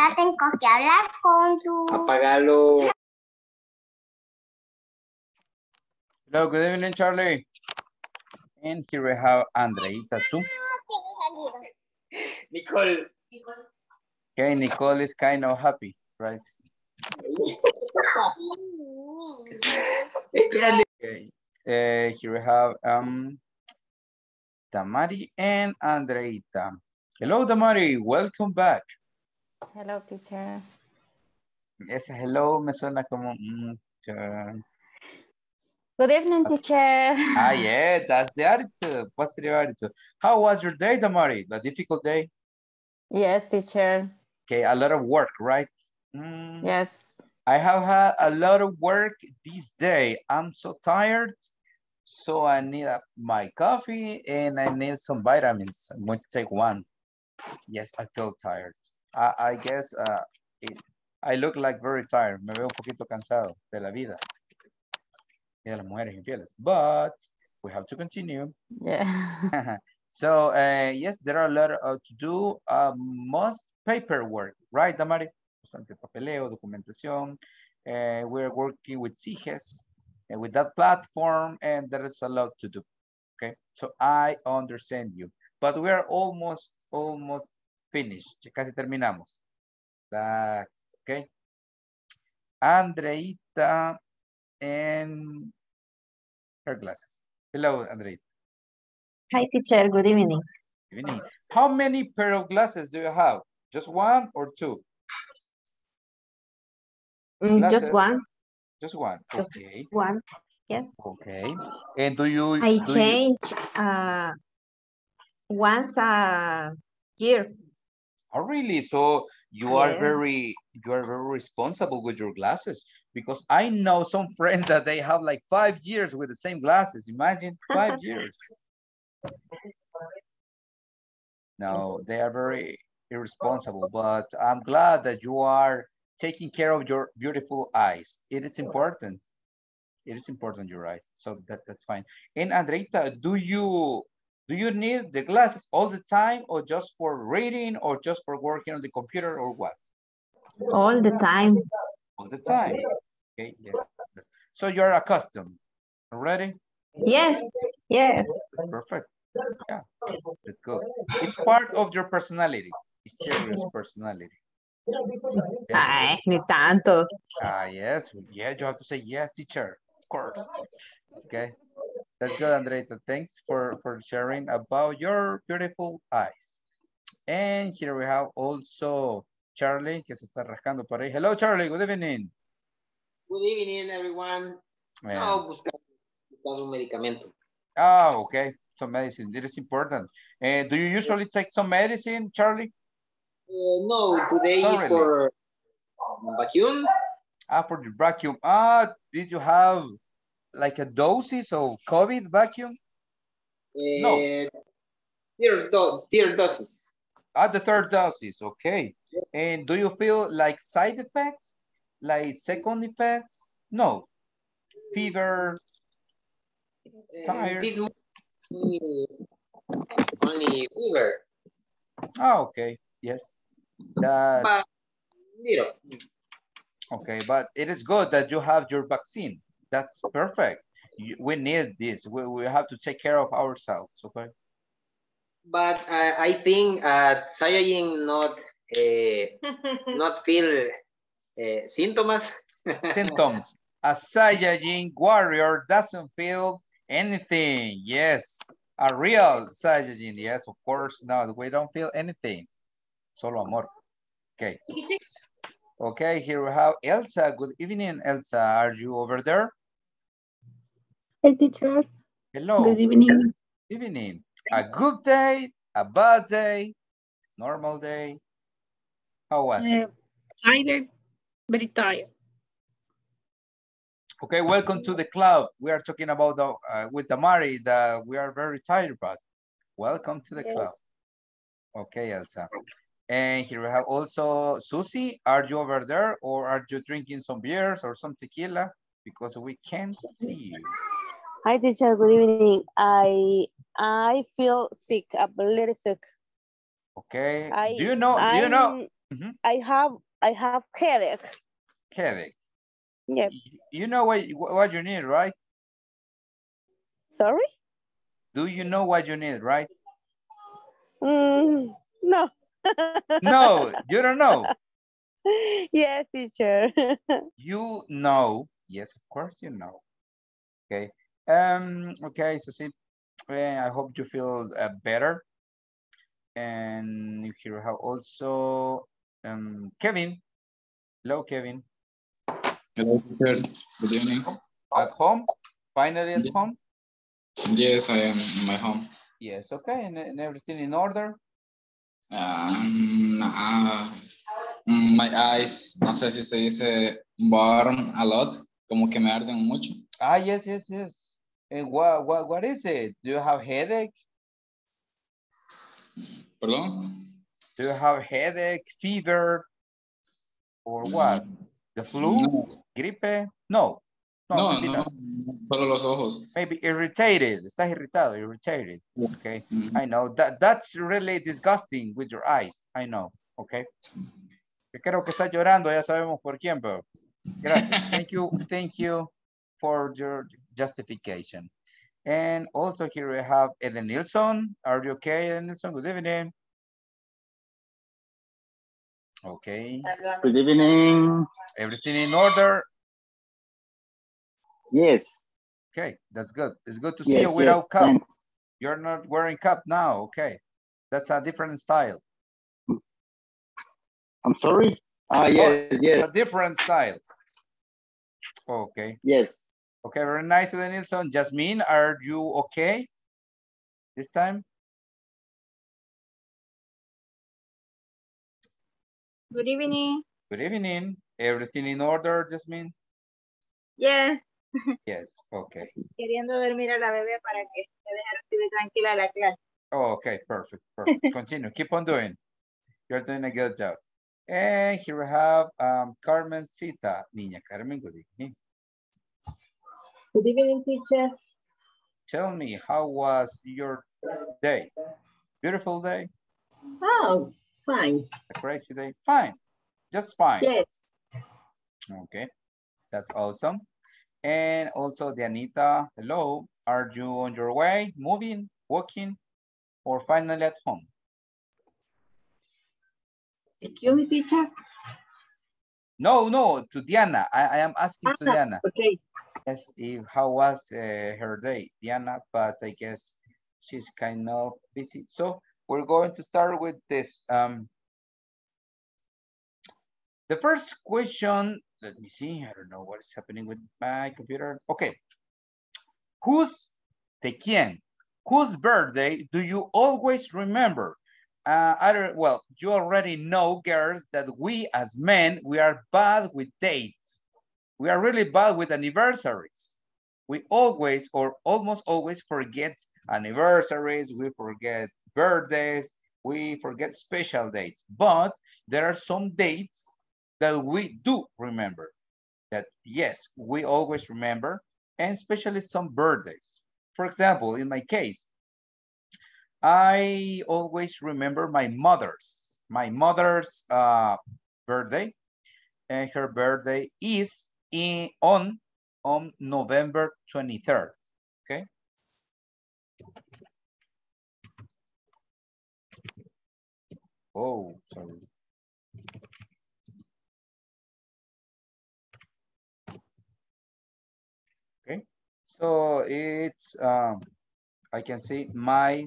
Ahora tengo que hablar con tu... Apágalo. Hello, good evening, Charlie. And here we have Andreita too. Nicole. Okay, Nicole is kind of happy, right? Okay. Here we have Damari and Andreita. Hello, Damari. Welcome back. Hello, teacher. Ese hello me suena como... Good evening, teacher. Ah, yeah, that's the attitude, positive attitude. How was your day, Damari? A difficult day? Yes, teacher. Okay, a lot of work, right? Yes. I have had a lot of work this day. I'm so tired, so I need my coffee and I need some vitamins. I'm going to take one. Yes, I feel tired. I guess I look like very tired. Me veo un poquito cansado de la vida. y de las mujeres infieles. But we have to continue. Yeah. So, yes, there are a lot of to do. Most paperwork, right, Damari? Bastante papeleo, documentación. We're working with CIGES and with that platform, and there is a lot to do. Okay, so I understand you. But we are almost finished. Casi terminamos. That's okay. Andreita and her glasses. Hello, Andreita. Hi, teacher. Good evening. Good evening. How many pair of glasses do you have? Just one or two? Glasses? Just one. Just one. Just okay. One. Yes. Okay. And do you? I do change you... once a year. Oh, really? So you are very responsible with your glasses, because I know some friends that they have like 5 years with the same glasses. Imagine 5 years. No, they are very irresponsible, but I'm glad that you are taking care of your beautiful eyes. It is important. It is important, your eyes. So that's fine. And Andreita, do you need the glasses all the time, or just for reading, or just for working on the computer, or what? All the time. All the time. Okay, yes. So you're accustomed already? Yes, yes. That's perfect. Yeah, that's good. It's part of your personality. It's serious personality. Ay, ni tanto. Ah, yes. Yeah, you have to say yes, teacher. Of course. Okay. That's good, Andreita. Thanks for sharing about your beautiful eyes. And here we have also Charlie, que se está rascando por ahí. Hello, Charlie. Good evening. Good evening, everyone. Yeah. No, buscando un medicamento. Ah, okay. Some medicine. It is important. Do you usually take some medicine, Charlie? No, today is for vacuum. Ah, for the vacuum. Ah, did you have like a doses of COVID vacuum? No. Third doses. Ah, the third doses, okay. Yeah. And do you feel like side effects? Like second effects? No. Fever? Tired? This only fever. Ah, okay. Yes. But little. Okay, but it is good that you have your vaccine. That's perfect. We need this. We have to take care of ourselves, okay? But I think Sayajin not feel symptoms. Symptoms. A Sayajin warrior doesn't feel anything. Yes. A real Sayajin. Yes, of course not. We don't feel anything. Solo amor. Okay. Okay, here we have Elsa. Good evening, Elsa. Are you over there? Hey, teacher. Hello. Good evening. Evening. A good day, a bad day, normal day. How was it? Tired, very tired. Okay, welcome to the club. We are talking about the, with Damari that we are very tired about. Welcome to the club. Okay, Elsa. And here we have also Susie. Are you over there, or are you drinking some beers or some tequila? Because we can't see you. Hi, teacher. Good evening. I feel sick. I'm a little sick. Okay. Do you know? Mm-hmm. I have headache. Headache. Yeah. You know what you need, right? Sorry. Do you know what you need, right? No. No, you don't know. Yes, teacher. You know. Yes, of course you know. Okay. Okay, so see, I hope you feel better. And here we have also Kevin. Hello, Kevin. Hello, teacher. Good evening. At home? Finally at home? Yes, I am in my home. Yes, okay. And everything in order? My eyes, no sé si se dice burn a lot, como que me arden mucho. Ah, yes. And what is it? Do you have headache? Perdón? Do you have headache, fever, or what? The flu? No. Gripe? No. No, no, solo los ojos. Maybe irritated. Estás irritado, irritated. Okay. I know. That's really disgusting with your eyes. I know. Okay. Creo que está llorando, ya sabemos por quién, pero gracias. Thank you for your justification. And also here we have Eden Nilsson. Are you okay, Eden Nilsson? Good evening. Okay. Good evening. Everything in order? Yes. Okay, that's good. It's good to see you without cup. Thanks. You're not wearing cup now. Okay. That's a different style. I'm sorry? Yes. It's a different style. Okay. Yes. Okay, very nice, Denilson. Jasmine, are you okay this time? Good evening. Good evening. Everything in order, Jasmine? Yes. Yes, okay. Queriendo dormir a la bebé para que se deje tranquila la clase. Oh, okay, perfect, perfect. Continue, keep on doing. You're doing a good job. And here we have Carmencita. Niña Carmen, good evening. Good evening, teacher. Tell me, how was your day? Beautiful day? Oh, fine. A crazy day? Fine. Just fine. Yes. Okay, that's awesome. And also, Dianita, hello. Are you on your way, moving, walking, or finally at home? Excuse me, teacher? No, no, to Diana. I am asking to Diana. Okay. Yes, how was her day, Diana? But I guess she's kind of busy. So we're going to start with this. The first question, let me see. I don't know what is happening with my computer. Okay. Who's de quien? Whose birthday do you always remember? Well, you already know, girls, that we as men, we are bad with dates. We are really bad with anniversaries. We always or almost always forget anniversaries. We forget birthdays. We forget special dates. But there are some dates that we do remember. That, yes, we always remember. And especially some birthdays. For example, in my case, I always remember my mother's birthday, and her birthday is on November 23rd, okay? Oh, sorry. Okay, so it's, I can see my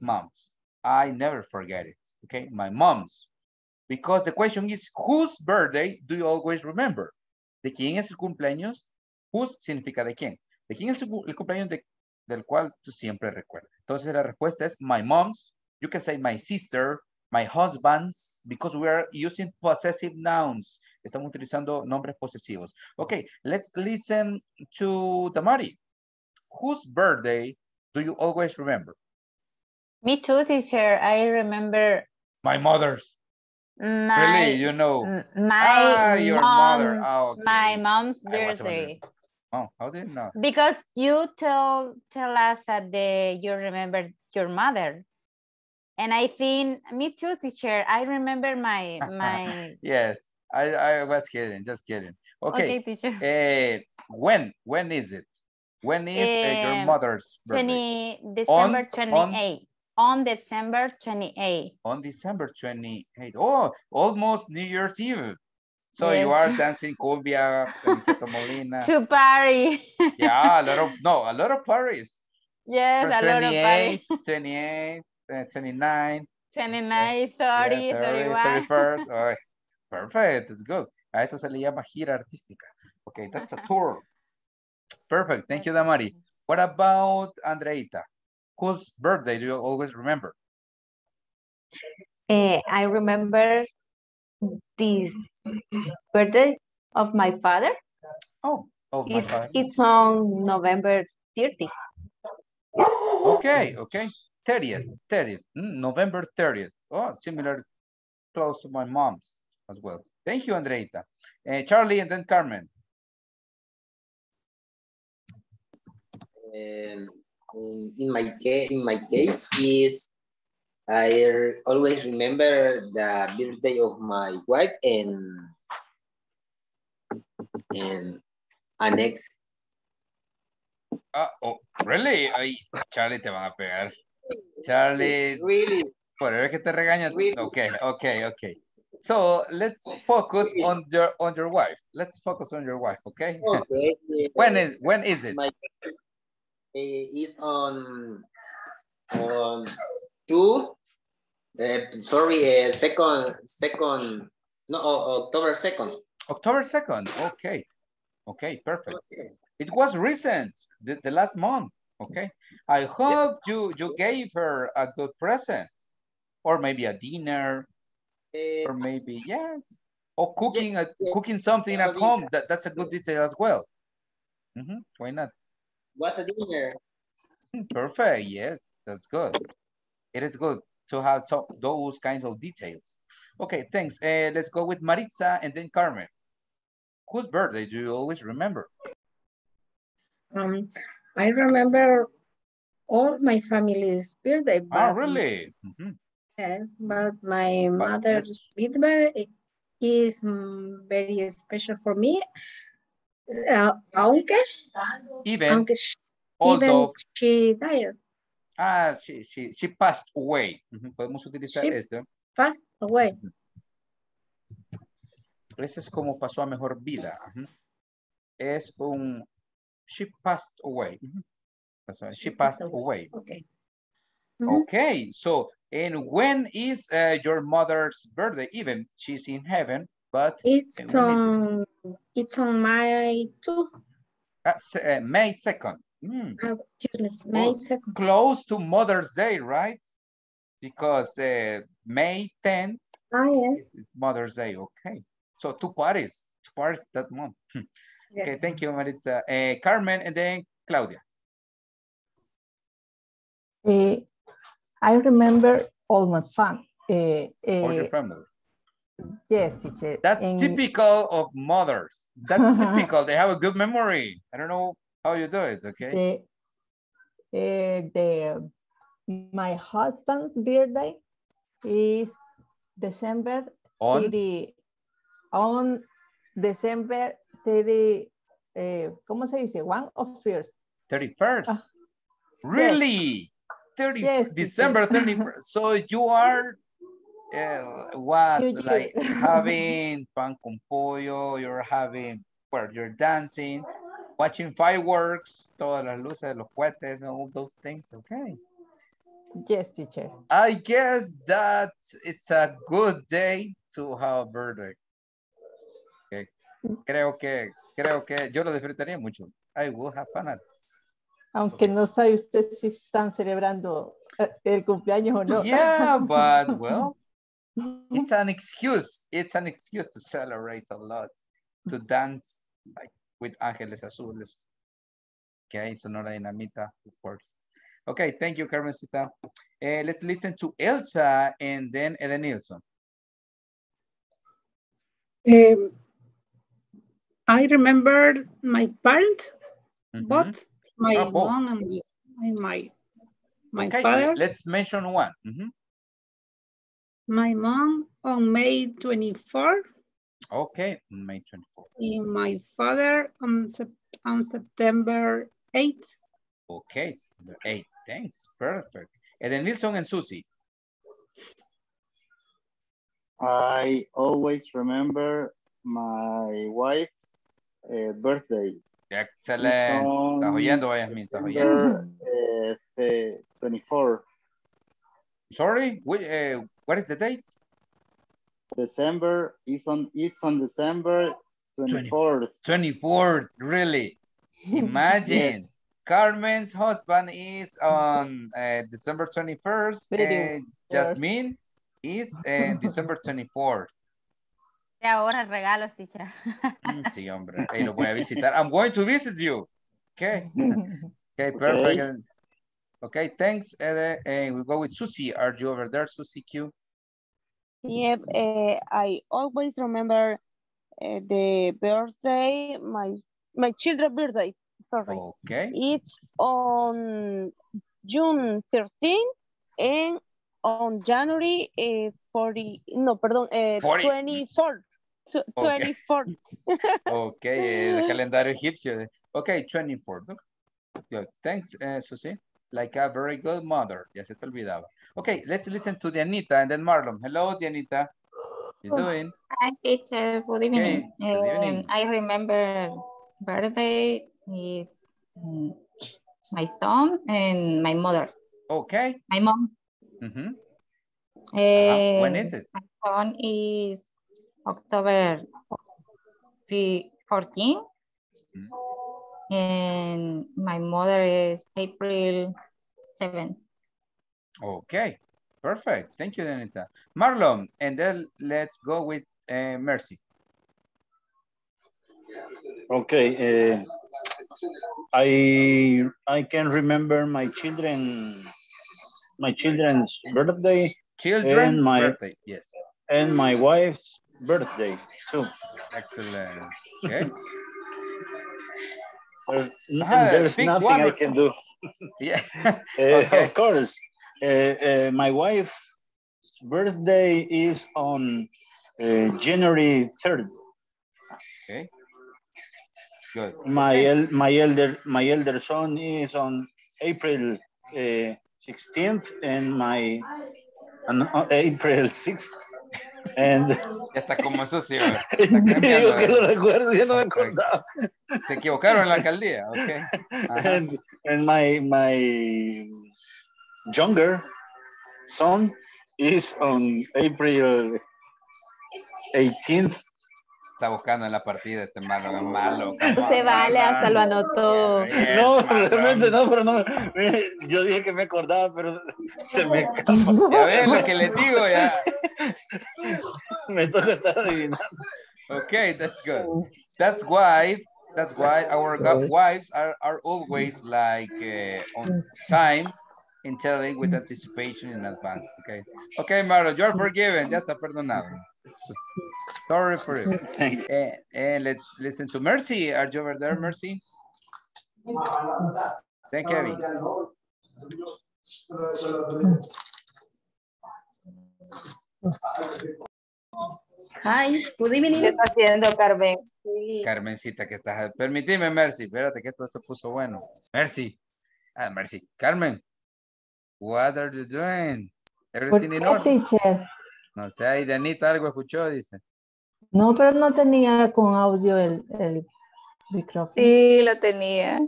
mom's. I never forget it, okay? My mom's. Because the question is, whose birthday do you always remember? ¿De quién es el cumpleaños? Whose significa de quién. ¿De quién es el cumpleaños del cual tú siempre recuerdas? Entonces la respuesta es my mom's. You can say my sister, my husband's, because we are using possessive nouns. Estamos utilizando nombres posesivos. Okay, let's listen to Damari. Whose birthday do you always remember? Me too, teacher. I remember my mother's. Really, you know. Your mother. Oh, okay. My mom's birthday. Oh, how do you know? Because you tell us that you remember your mother. And I think, me too, teacher. I remember my... Yes, I was kidding, just kidding. Okay, teacher. When is it? When is your mother's birthday? December 28th. On December 28th. On December 28th. Oh, almost New Year's Eve. So yes. You are dancing cumbia, Felicito Molina. To party. Yeah, a lot of parties. Yes, a lot of parties. 28, 29. 29, 30, 31. 31st. All right. Perfect, it's good. A eso se le llama gira artística. Okay, that's a tour. Perfect, thank you, Damari. What about Andreita? Whose birthday do you always remember? I remember this birthday of my father. Oh, my father. It's on November 30th. Okay. 30th, November 30th. Oh, similar, close to my mom's as well. Thank you, Andreita. Charlie and then Carmen. in my case is I always remember the birthday of my wife and ex. Oh, really? Ay, Charlie, te van a pegar. Charlie, really? Por el que te regaña. Really? Okay. So let's focus on your wife. Let's focus on your wife, okay? Okay. When is it? It's on October 2nd. October 2nd. Okay, perfect. Okay. It was recent, the last month. Okay. I hope you gave her a good present, or maybe a dinner. Or maybe, yes. Or cooking cooking something at home. That's a good detail as well. Mm-hmm. Why not? What's a dinner? Perfect. Yes, that's good. It is good to have those kinds of details. Okay, thanks. Let's go with Maritza and then Carmen. Whose birthday do you always remember? I remember all my family's birthday. Oh, really? Mm-hmm. Yes, but my mother's birthday is very special for me. Although she died. Ah, she passed away. Podemos utilizar esto. Passed away. Ese es como pasó a mejor vida. Es un... She passed away. She passed away. Okay. Okay, so... And when is your mother's birthday? Even she's in heaven, but it's on May 2nd. That's May 2nd. Mm. Excuse me, May 2nd. Close to Mother's Day, right? Because May 10th is Mother's Day. Okay, so two parties that month. Yes. Okay, thank you, Maritza, Carmen, and then Claudia. I remember all my family. All your family. Yes, teacher. That's typical of mothers. That's typical. They have a good memory. I don't know how you do it, okay? My husband's birthday is December 30. On December 30, ¿cómo se dice? 31st. Really? Yes. 30, yes, December 31st. So you are having pan con pollo, you're having, well, you're dancing, watching fireworks, todas las luces, los cohetes, and all those things. Okay. Yes, teacher. I guess that it's a good day to have a birthday. Okay. Creo que yo lo disfrutaría mucho. I will have fun at it. Aunque no sabe usted si están celebrando el cumpleaños o no. Yeah, but well, it's an excuse. It's an excuse to celebrate a lot, to dance like with Angeles Azules. Okay, Sonora Dinamita, of course. Okay, thank you, Carmencita. Let's listen to Elsa and then Eden Nilsson. I remember my parent, but my mom and my father. Let's mention one. Mm-hmm. My mom on May 24. Okay, May 24. And my father on September 8th. Okay, 8th. Thanks, perfect. And then Nilsson and Susie. I always remember my wife's birthday. Excelente. Estás oyendo, Yasmin, estás oyendo. 24. Sorry, what is the date? December, it's on December 24th. 24th, really? Imagine. Yes. Carmen's husband is on December 21st and Yasmin is December 24th. Ahora regalos, teacher. Sí, hombre. Hey, lo voy a visitar. I'm going to visit you. Okay. Okay, perfect. Okay, thanks, Ede. And we'll go with Susie. Are you over there, Susie Q? Yep. I always remember the birthday, my children's birthday. sorry. Okay. It's on June 13 and on January 24th. Okay. 24th. Okay, el calendario egipcio. Okay, 24th. Okay. Thanks, Susie. Like a very good mother. Ya se te olvidaba. Okay, let's listen to Dianita and then Marlon. Hello, Dianita. How are you doing? Hi, teacher. Good evening. Okay. Good evening. I remember birthday is my son and my mother. Okay. My mom. Mm-hmm. When is it? My son is October 14. Mm-hmm. And my mother is April 7. Okay, perfect. Thank you, Danita. Marlon, and then let's go with Mercy. Okay, I can remember my children's birthday. Children's birthday, yes. And my wife's birthday too. Excellent. Okay. There's nothing I can do. Yeah. Okay. Of course. My wife's birthday is on January 3rd. Okay. Good. My elder son is on April 16th, and my April 6th. And... Ya está como sucio. Digo que lo recuerdo, ya no me acordaba. Se equivocaron en la alcaldía. Okay. And my younger son is on April 18th. Está buscando en la partida este malo. Se vale, hasta lo anotó. Yeah, no, Marlon. Realmente no, pero no. Yo dije que me acordaba, pero se me escapa. Ya ves lo que les digo, ya. Me toca estar adivinando. Okay, that's good. That's why our wives are always like on time and telling with anticipation in advance. Okay. Okay, Marlon, you're forgiven. Ya está perdonado. Sorry for it. And let's listen to Mercy. Are you over there, Mercy? Thank you, Abby. Hi, good evening. ¿Qué está haciendo, Carmen? Sí. Carmencita, ¿qué estás? Permitime, Mercy. Espérate que esto se puso bueno. Mercy. Mercy. Carmen. What are you doing? Everything in order? No sé, ahí Danita algo escuchó, dice. No, pero no tenía con audio el micrófono. Sí, lo tenía.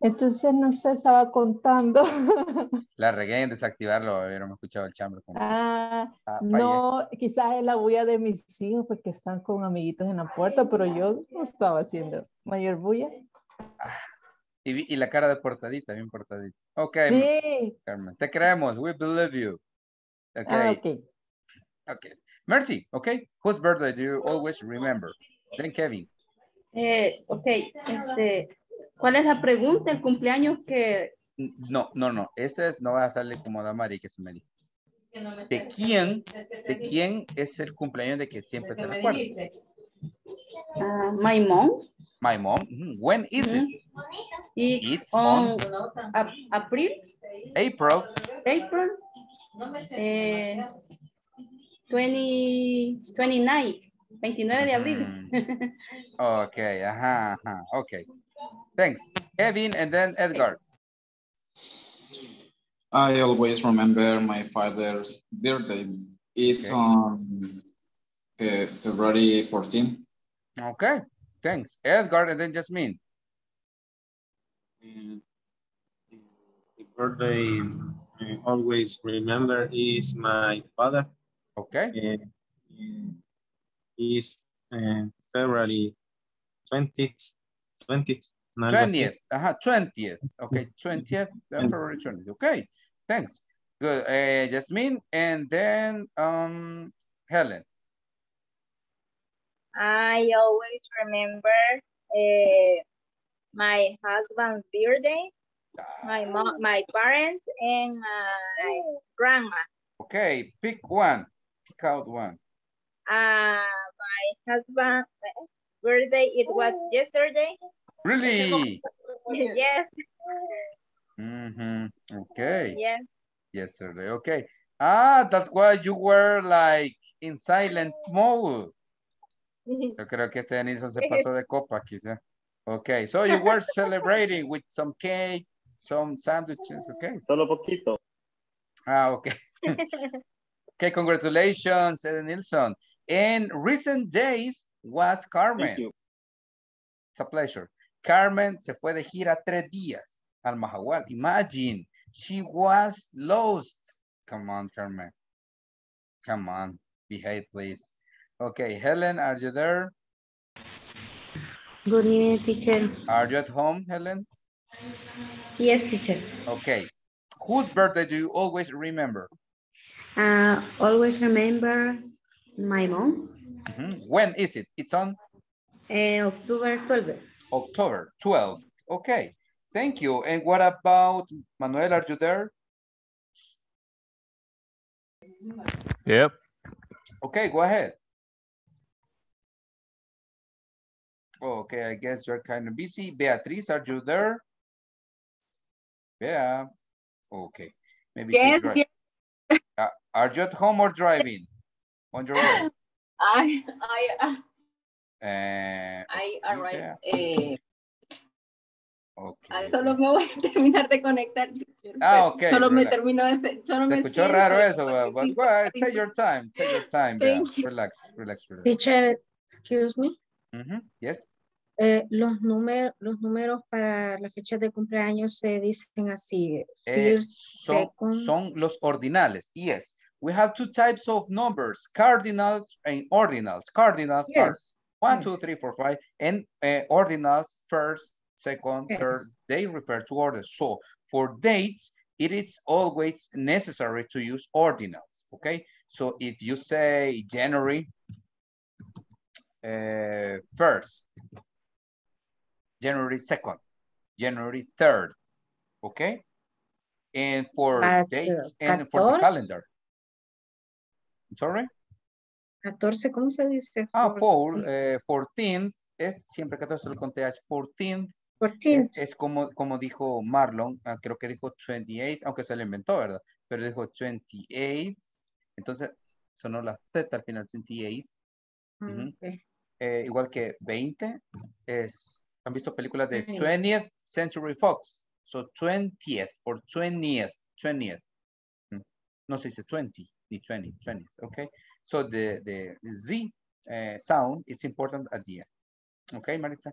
Entonces, no sé, estaba contando. La regué en desactivarlo, hubiéramos escuchado el chambre. No, quizás es la bulla de mis hijos, porque están con amiguitos en la puerta, pero yo no estaba haciendo mayor bulla. Y la cara de portadita, bien portadita. Ok, sí. Carmen, te creemos, we believe you. Ok. Okay. Okay, Mercy, okay, whose birthday do you always remember? Then Kevin. Okay, ¿cuál es la pregunta? ¿El cumpleaños que...? No, ese es, no va a salir como la Mari que se me dijo. ¿De quién es el cumpleaños de que siempre te recuerdas? My mom. My mom, when is it? It's on April. 29 de abril. Okay, ajá, okay. Thanks. Kevin and then Edgar. I always remember my father's birthday. It's on February 14th. Okay, thanks. Edgar and then Jasmine. The birthday I always remember is my father. Okay. Is February 20th. 20th. Okay, 20th, February 20th. Okay, thanks. Good. Jasmine, and then Helen. I always remember my husband's birthday, my mom, my parents, and my grandma. Okay, pick one. Out one. My husband's birthday, it was yesterday. Really? Yes. Mm-hmm. Okay. Yes. Yesterday. Okay. Ah, that's why you were like in silent mode. Yo creo que este Denison se pasó de copa, quizá. Okay, so you were celebrating with some cake, some sandwiches, okay? Solo poquito. Ah, okay. Okay, congratulations, Ed Nilsson. In recent days was Carmen. It's a pleasure. Carmen se fue de gira 3 días al Mahahual. Imagine, she was lost. Come on, Carmen. Come on, behave, please. Okay, Helen, are you there? Good evening, teacher. Are you at home, Helen? Yes, teacher. Okay. Whose birthday do you always remember? Always remember my mom. Mm-hmm. When is it? It's on? October 12th. October 12th. Okay. Thank you. And what about Manuel? Are you there? Yep. Okay, go ahead. Oh, okay, I guess you're kind of busy. Beatriz, are you there? Yeah. Okay. Maybe yes, yes. Are you at home or driving? On your own? I arrived. Yeah. Okay. Solo me voy a terminar de conectar. Ah, ok. Solo relax. Me termino de... Solo se me escuchó raro eso, but well, take your time. Take your time. Yeah. Relax. Teacher, excuse me. Mm-hmm. Yes. Los números para las fechas de cumpleaños se dicen así. Son los ordinales. Yes. We have 2 types of numbers. Cardinals and ordinals. Cardinals yes. Are 1, 2, 3, 4, 5. And ordinals first. Second, yes. Third, they refer to orders. So for dates, it is always necessary to use ordinals, okay? So if you say January 1st, January 2nd, January 3rd, okay? And for dates and 14? For the calendar. Sorry? 14, ¿cómo se dice? Ah, Paul, 14th es siempre 14 con TH, 14th. Es como dijo Marlon, creo que dijo 28, aunque se lo inventó, ¿verdad? Pero dijo 28, entonces sonó la Z al final, 28. Okay. Uh-huh. Igual que 20, ¿han visto películas de 20th Century Fox? So 20th or 20th. No se dice 20, ni 20, okay? So the Z sound is important at the end. Okay, Maritza?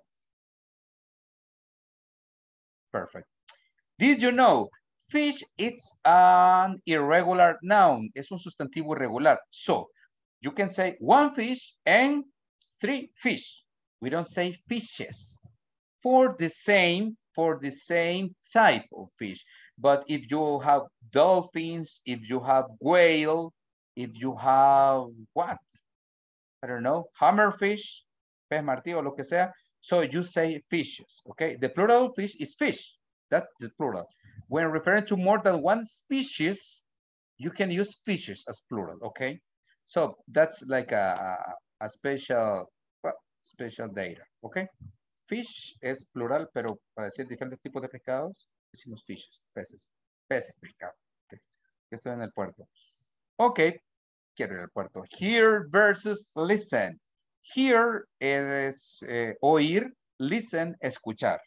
Perfect. Did you know fish is an irregular noun? Es un sustantivo irregular. So you can say 1 fish and 3 fish. We don't say fishes for the same type of fish. But if you have dolphins, if you have whale, if you have what? I don't know, hammerfish, pez martí o lo que sea. So you say fishes, okay? The plural fish is fish. That's the plural. When referring to more than 1 species, you can use fishes as plural, okay? So that's like a special data, okay? Fish es plural, pero para decir diferentes tipos de pescados, decimos fishes, peces, pescado. Okay. Estoy en el puerto. Okay, quiero ir al puerto. Hear versus listen. Hear es oír, listen, escuchar.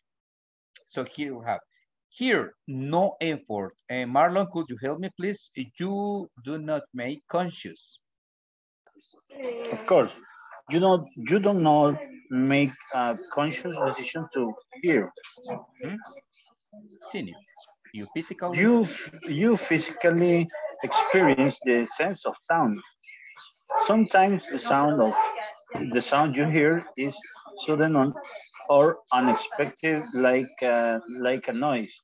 So here we have, hear, no effort. Marlon, could you help me, please? You do not make conscious. Of course, you don't make a conscious decision to hear. Mm-hmm. Continue. You physically experience the sense of sound. Sometimes the sound you hear is sudden or unexpected, like a noise,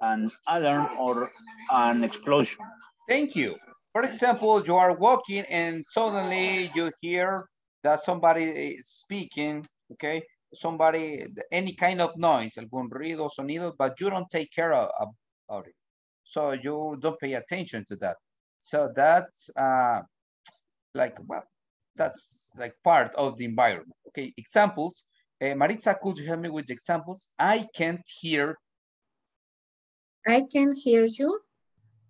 an alarm, or an explosion. Thank you. For example, you are walking and suddenly you hear that somebody is speaking, okay? Somebody, any kind of noise, algún ruido, sonido, but you don't take care of it. So you don't pay attention to that. So that's like, well, that's like part of the environment. Okay, examples, Maritza, could you help me with the examples? I can't hear. I can't hear you.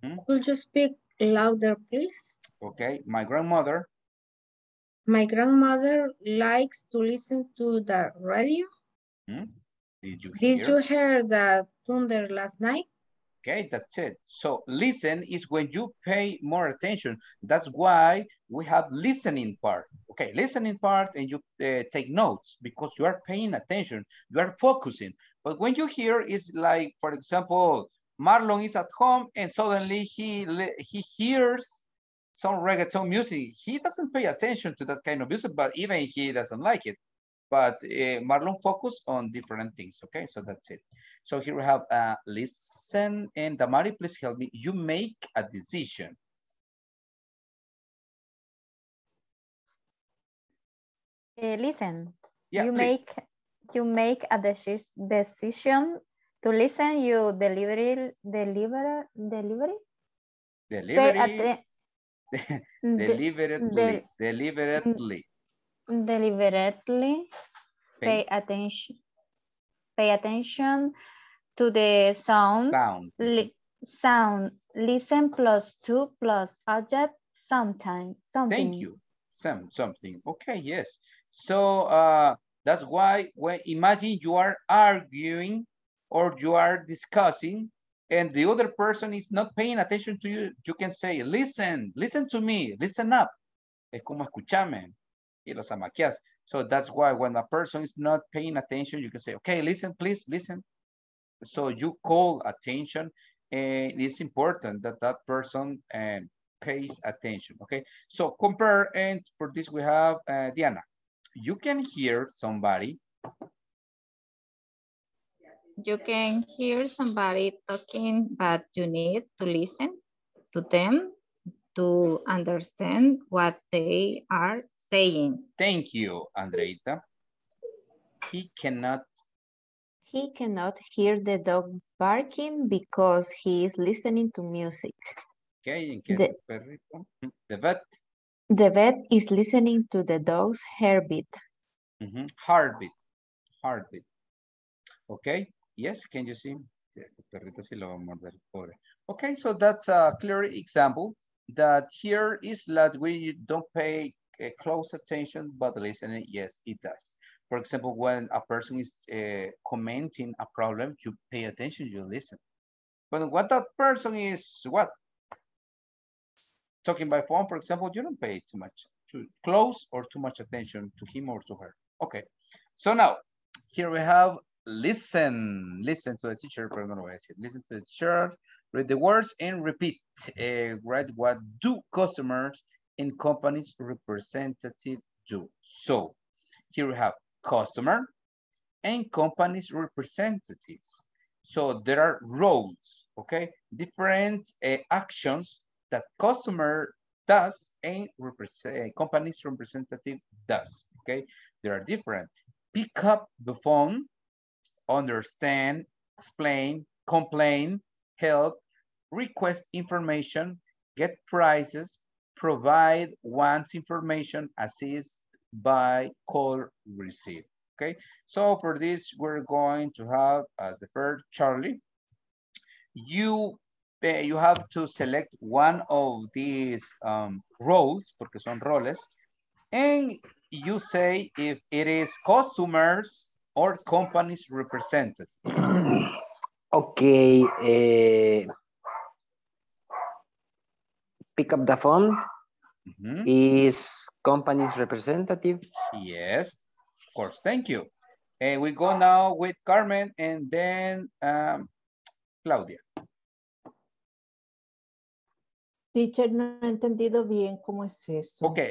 Hmm? Could you speak louder, please? Okay, my grandmother. My grandmother likes to listen to the radio. Hmm? Did you hear the thunder last night? Okay, that's it. So listen is when you pay more attention. That's why we have listening part. Okay, listening part and you take notes because you are paying attention. You are focusing. But when you hear is like, for example, Marlon is at home and suddenly he hears some reggaeton music. He doesn't pay attention to that kind of music, but even he doesn't like it. But Marlon focused on different things, okay? So that's it. So here we have listen, and Damari, please help me. You make a decision. Listen. Yeah, you make a decision to listen. You deliberately pay attention to the sounds. Listen plus to plus object something. Thank you. Something. Okay, yes. So that's why when imagine you are arguing or you are discussing and the other person is not paying attention to you, you can say, listen to me, listen up. Es como escúchame. Y los amaqueas. So that's why when a person is not paying attention, you can say, okay, listen, please, listen. So you call attention and it's important that that person pays attention, okay? So compare, and for this we have Diana. You can hear somebody. You can hear somebody talking, but you need to listen to them to understand what they are saying. Thank you, Andreita. He cannot hear the dog barking because he is listening to music. Okay, in case the vet is listening to the dog's heartbeat. Mm-hmm. Heartbeat. Okay, yes, can you see? Este perrito sí lo va a morder, pobre. Okay, so that's a clear example that here is that we don't pay close attention, but listening, yes, it does. For example, when a person is commenting a problem, you pay attention, you listen. But what that person is, what? Talking by phone, for example, you don't pay too much, too close or too much attention to him or to her. Okay, so now, here we have listen. Listen to the teacher, pero no lo voy a decir. Listen to the teacher, read the words and repeat. Write what do customers and companies representative do. So here we have customer and companies representatives. So there are roles, okay? Different actions that customer does and companies representative does, okay? They are different. Pick up the phone, understand, explain, complain, help, request information, get prices, provide, wants information, assist, buy, call, receive. Okay, so for this, we're going to have as the first, Charlie. You have to select one of these roles, porque son roles, and you say if it is customers or companies represented. Okay. Pick up the phone. Mm-hmm. Is company's representative? Yes, of course. Thank you. And we go now with Carmen and then Claudia. Teacher, no he entendido bien cómo es eso. Ok.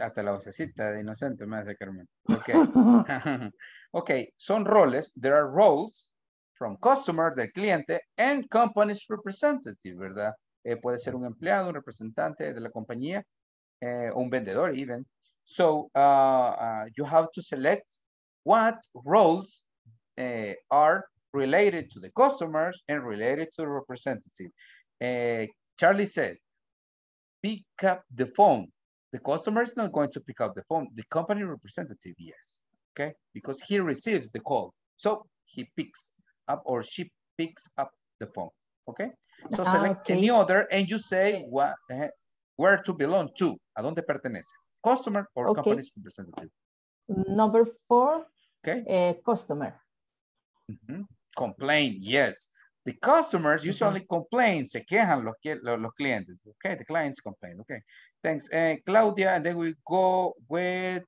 Hasta la vocecita de inocente me hace Carmen. Ok. Ok, son roles. There are roles from customer, del cliente, and company's representative, ¿verdad? Puede ser un empleado, un representante de la compañía, un vendedor even. So you have to select what roles are related to the customers and related to the representative. Charlie said, pick up the phone. The customer is not going to pick up the phone. The company representative, yes. okay? Because he receives the call. So he picks up or she picks up the phone, okay? So select any other and you say what, where to belong to, a donde pertenece, customer or company's representative. Number 4, okay. Customer. Mm-hmm. Complain, yes. The customers usually complain, se quejan los clientes. Okay, the clients complain. Okay, thanks. Claudia, and then we go with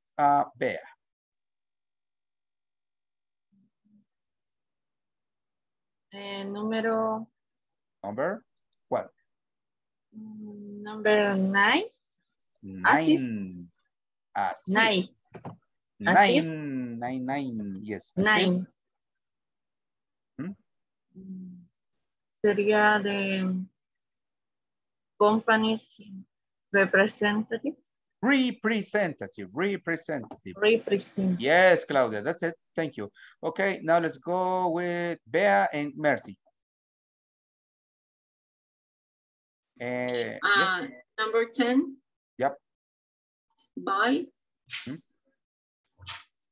Bea. Number what? Number 9. 9. Assist. 9. Yes. Assist. 9. Hmm? Sería de company's representative. Representative. Yes, Claudia, that's it. Thank you. Okay, now let's go with Bea and Mercy. Yes. Number 10. Yep. Buy. Hmm?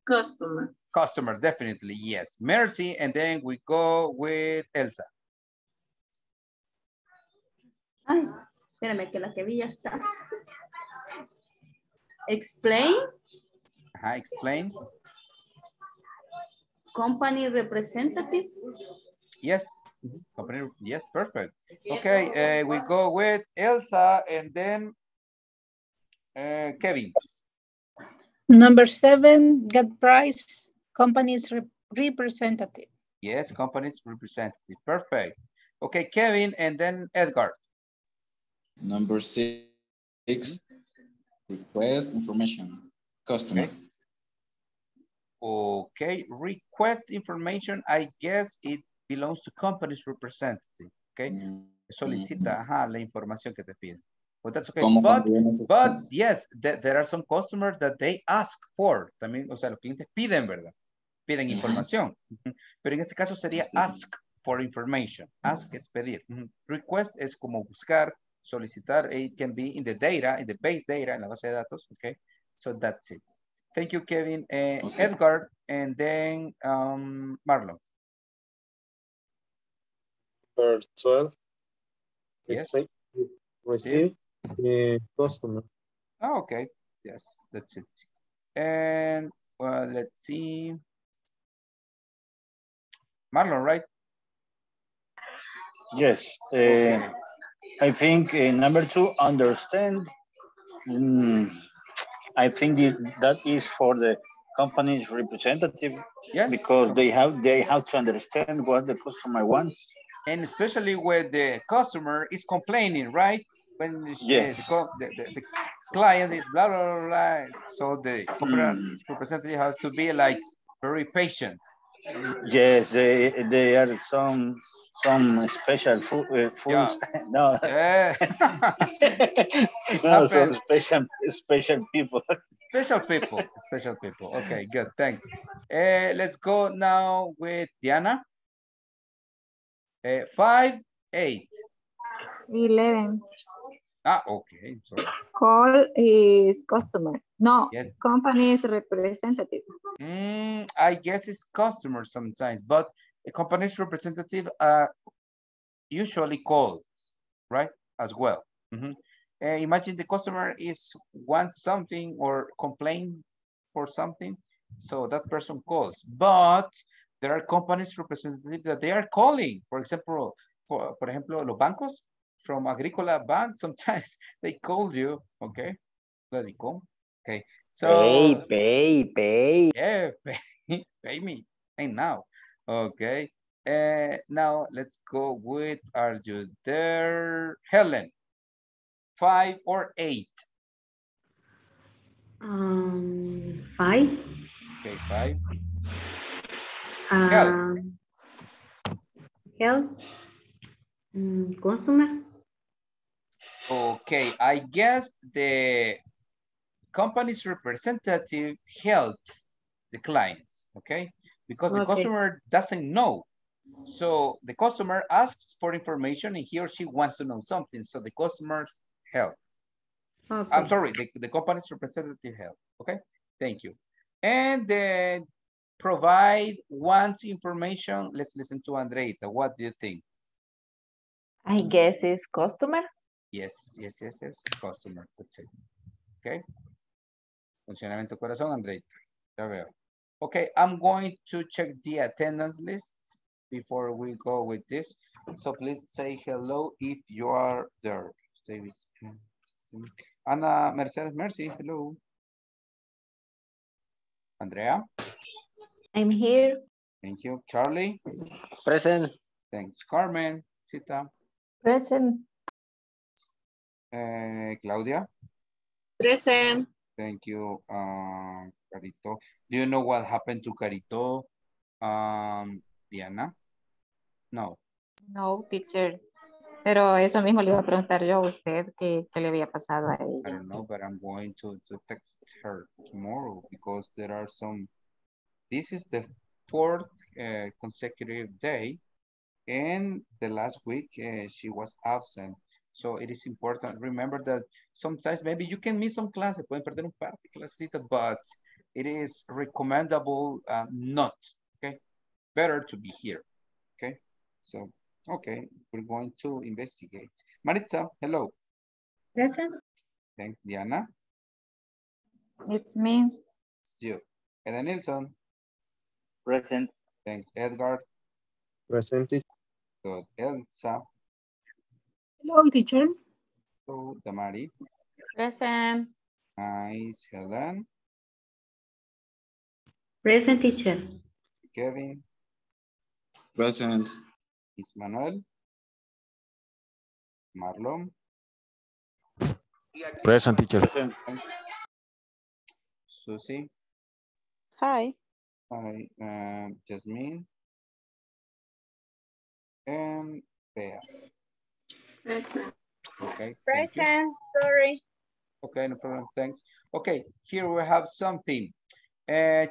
Customer. Customer, definitely, yes. Mercy, and then we go with Elsa. Ay, espérame que la que vi ya está. Explain. Ajá, explain. Company representative. Yes. Company, yes, perfect. Okay, we go with Elsa and then Kevin. Number 7, get price, company's representative. Yes, company's representative. Perfect. Okay, Kevin and then Edgar. Number 6, request information, customer. Okay, request information, I guess it belongs to company's representative, okay? Solicita, ajá, la información que te piden. But that's okay, but yes, there are some customers that they ask for, también, o sea, los clientes piden, ¿verdad? Piden información, pero en este caso sería ask for information, ask es pedir, request es como buscar, solicitar, it can be in the data, in the base data, en la base de datos, okay? So that's it. Thank you, Kevin. Edgar, and then Marlon. Number 12. Yes. Receive customer. Oh, okay. Yes, that's it. And well, let's see. Marlon, right? Yes. Okay. I think number 2, understand. I think that is for the company's representative, yes, because they have to understand what the customer wants, and especially when the customer is complaining, right? When the client is blah blah blah, so the company representative has to be like very patient. Yes, they are some special food. No, no, some special people. Special people. Okay, good. Thanks. Let's go now with Diana. 5, 8. 11. Ah, okay. Sorry. Call is customer. No, yes. Company is representative. I guess it's customer sometimes, but a company's representative usually calls, right? As well. Imagine the customer wants something or complain for something, so that person calls. But there are companies representatives that they are calling. For example, for example, los bancos from Agrícola Bank. Sometimes they call you. Okay, let it go. Okay, so pay. Yeah, pay me, pay now. Okay, now let's go with, are you there, Helen? 5 or 8? 5. Okay, 5. Health. Consumer. Okay, I guess the company's representative helps the clients. Okay. Because the customer doesn't know. So the customer asks for information and he or she wants to know something. So the customer's help. Okay. I'm sorry, the company's representative help. Okay, thank you. and then provide one's information. Let's listen to Andreita. What do you think? I guess it's customer. Yes, customer. That's it. Okay. Funcionamiento corazón, Andreita. Ya veo. Okay, I'm going to check the attendance list before we go with this. So please say hello if you are there. Ana Mercedes Mercy, hello. Andrea. I'm here. Thank you. Charlie. Present. Thanks. Carmen. Sita. Present. Claudia. Present. Thank you, Carito. Do you know what happened to Carito, Diana? No. No, teacher. Pero eso mismo le iba a preguntar yo a usted, ¿qué le había pasado a ella? I don't know, but I'm going to text her tomorrow because there are some... This is the fourth consecutive day, and the last week she was absent. So it is important. Remember that sometimes maybe you can miss some classes, pueden perder un par de clasecitas, but it is recommendable not. Okay, better to be here. Okay, so okay, we're going to investigate. Maritza, hello. Present. Thanks, Diana. It's me. It's you. Eda Nilsson. Present. Thanks, Edgar. Present. Good. Elsa. Hello, teacher. Hello, Damari. Present. Nice, Helen. Present, teacher. Kevin. Present. Ismanuel. Marlon. Present, teacher. Present. Susie. Hi. Hi, Jasmine and Bea. Present. Okay. Present, sorry. Okay, no problem, thanks. Okay, here we have something.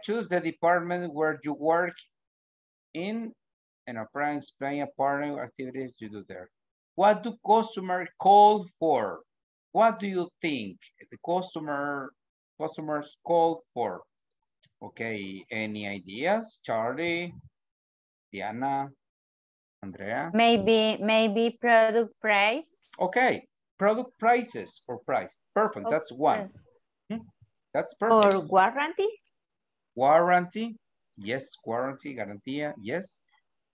Choose the department where you work in and explain a partner activities you do there. What do customers call for? What do you think the customers call for? Okay, any ideas? Charlie, Diana, Andrea? Maybe product price. Okay, product prices or price. Perfect, that's one. Hmm? That's perfect. Or warranty? Warranty, yes, warranty, garantía, yes.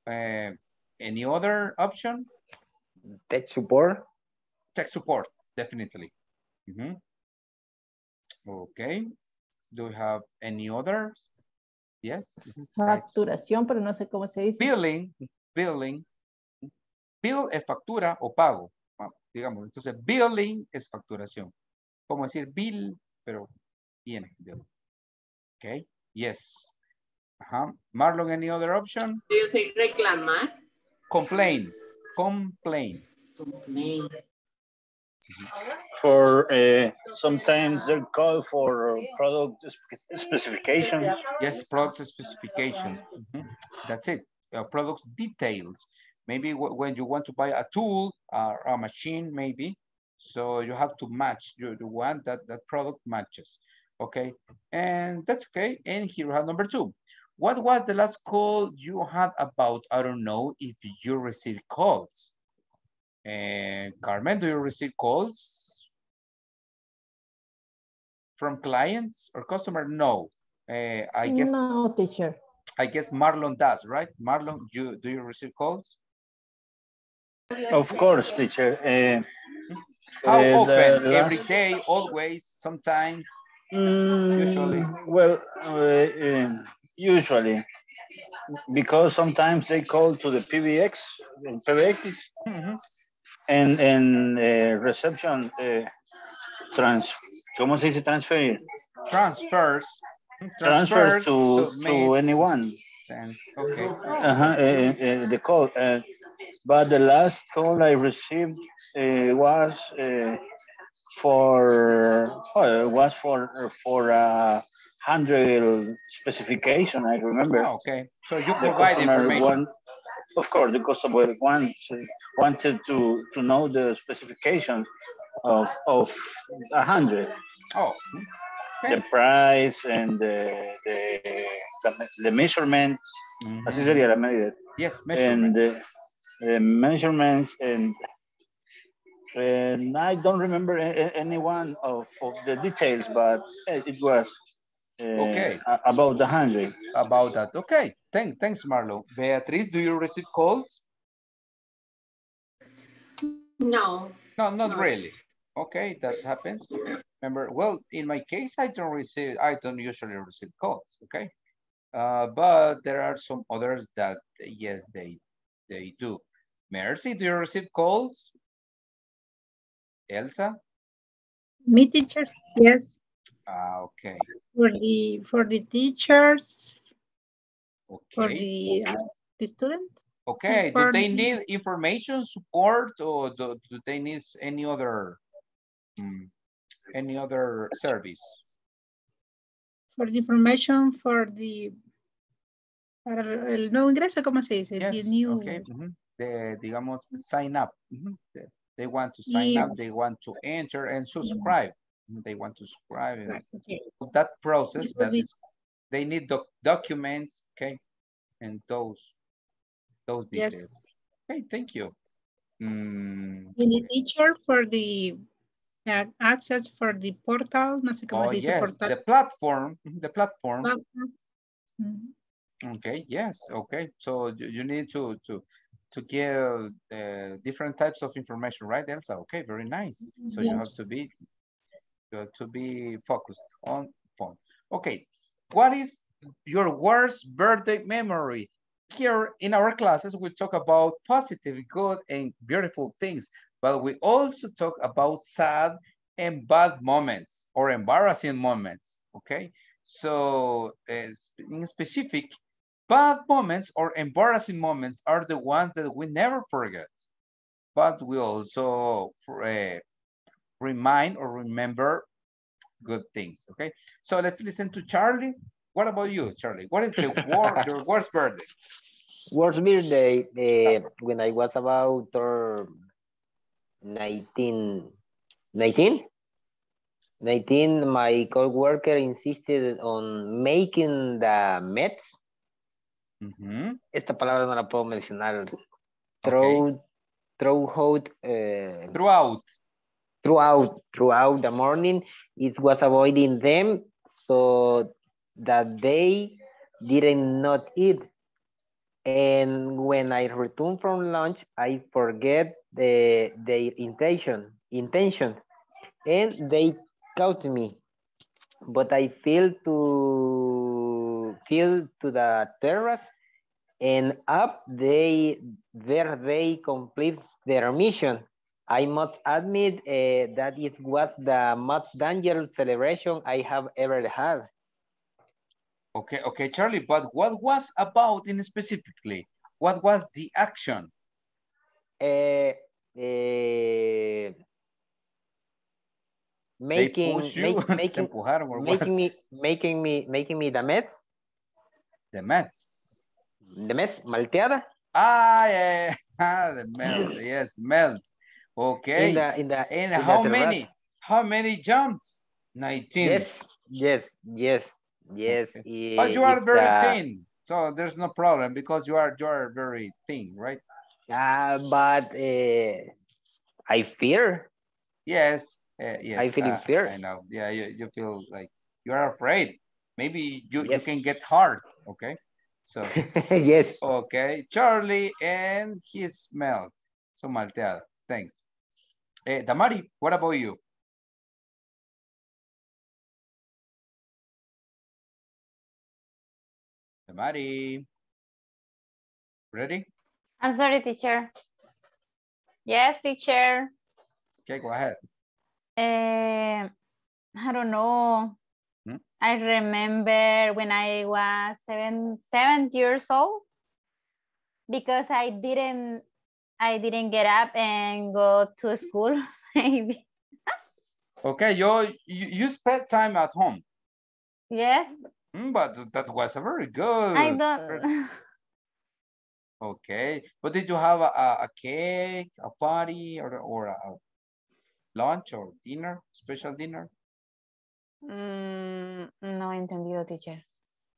Any other option? Tech support. Tech support, definitely. Mm-hmm. Okay. Do you have any others? Yes. Facturación, pero no sé cómo se dice. Billing. Bill es factura o pago, digamos. Entonces, billing es facturación. Como decir bill, pero tiene bill. Okay. Yes. Ajá. Marlon, any other option? Do you say reclamar? Complain. For sometimes they're called for product specifications. Yes, product specifications. Mm-hmm. That's it. Product details. Maybe when you want to buy a tool or a machine, maybe. So you have to match the one that product matches. Okay. And that's okay. And here we have number two. What was the last call you had about? I don't know if you received calls. Carmen, do you receive calls from clients or customer? No, I guess no, teacher. I guess Marlon does, right? Marlon, do you receive calls? Of course, teacher. How often? Every day, always, sometimes, usually. Well, usually. Because sometimes they call to the PBX. Mm-hmm. And reception, ¿cómo se dice transferir? Transfers to anyone. Sense. Okay. The call. But the last call I received was for 100 specification, I remember. Oh, okay, so you provide information. Of course, the customer wanted to know the specifications of 100. Oh, the price and the measurements. Mm-hmm. Así sería la medida. Yes, measurements. And the measurements and I don't remember any one of the details, but it was okay. About 100. About that. Okay. Thanks, Marlo. Beatriz, do you receive calls? No. No, not really. Okay, that happens. Remember, well, in my case, I don't usually receive calls. Okay, but there are some others that yes, they do. Mercy, do you receive calls? Elsa? Me, teacher, yes. Okay. For the teachers. Okay. For the student. Okay, do they need information, support, or do they need any other service? For the information, for the... Para el nuevo ingreso, ¿cómo se dice? Yes, the new... okay. Mm-hmm. Digamos, sign up. Mm-hmm. They want to sign up, they want to enter and subscribe. Mm-hmm. They want to subscribe. Okay. That process, that is, they need documents, okay, and those details. Yes. Okay, thank you. In the teacher for the access for the portal, no sé cómo se dice, portal. The platform. Mm-hmm. Okay, yes, okay. So you need to give different types of information, right, Elsa? Okay, very nice. So yes. you have to be focused on phone. Okay, what is your worst birthday memory? Here in our classes, we talk about positive, good, and beautiful things, but we also talk about sad and bad moments or embarrassing moments, okay? So in specific, bad moments or embarrassing moments are the ones that we never forget, but we also remind or remember good things, okay? So let's listen to Charlie. What about you, Charlie? What is your worst birthday? Worst birthday, when I was about 19, my co-worker insisted on making the meds. Mm-hmm. Esta palabra no la puedo mencionar. Throughout the morning, it was avoiding them, so that they didn't not eat. And when I return from lunch, I forget their intention, and they caught me. But I fell to the terrace, and there they complete their mission. I must admit that it was the most dangerous celebration I have ever had. Okay, Charlie, but what was about in specifically? What was the action? Making me the meds, malteada. The melt, yes, melt. Okay. How many jumps? 19. Yes. Okay. But you are very thin, so there's no problem because you are very thin, right? But I fear. Yes. Yes. I feel in fear. I know. Yeah, you feel like you are afraid. Maybe you can get hurt. Okay. So. Yes. Okay, Charlie and his melt. So malteada. Thanks. Damari, what about you? Mari, ready? I'm sorry, teacher. Yes, teacher. Okay, go ahead. I don't know. I remember when I was seven years old, because I didn't get up and go to school. Maybe. Okay, you spent time at home. Yes. But that was a very good. I don't. Okay, but did you have a cake, a party, or a lunch or dinner, special dinner? No he entendido, teacher.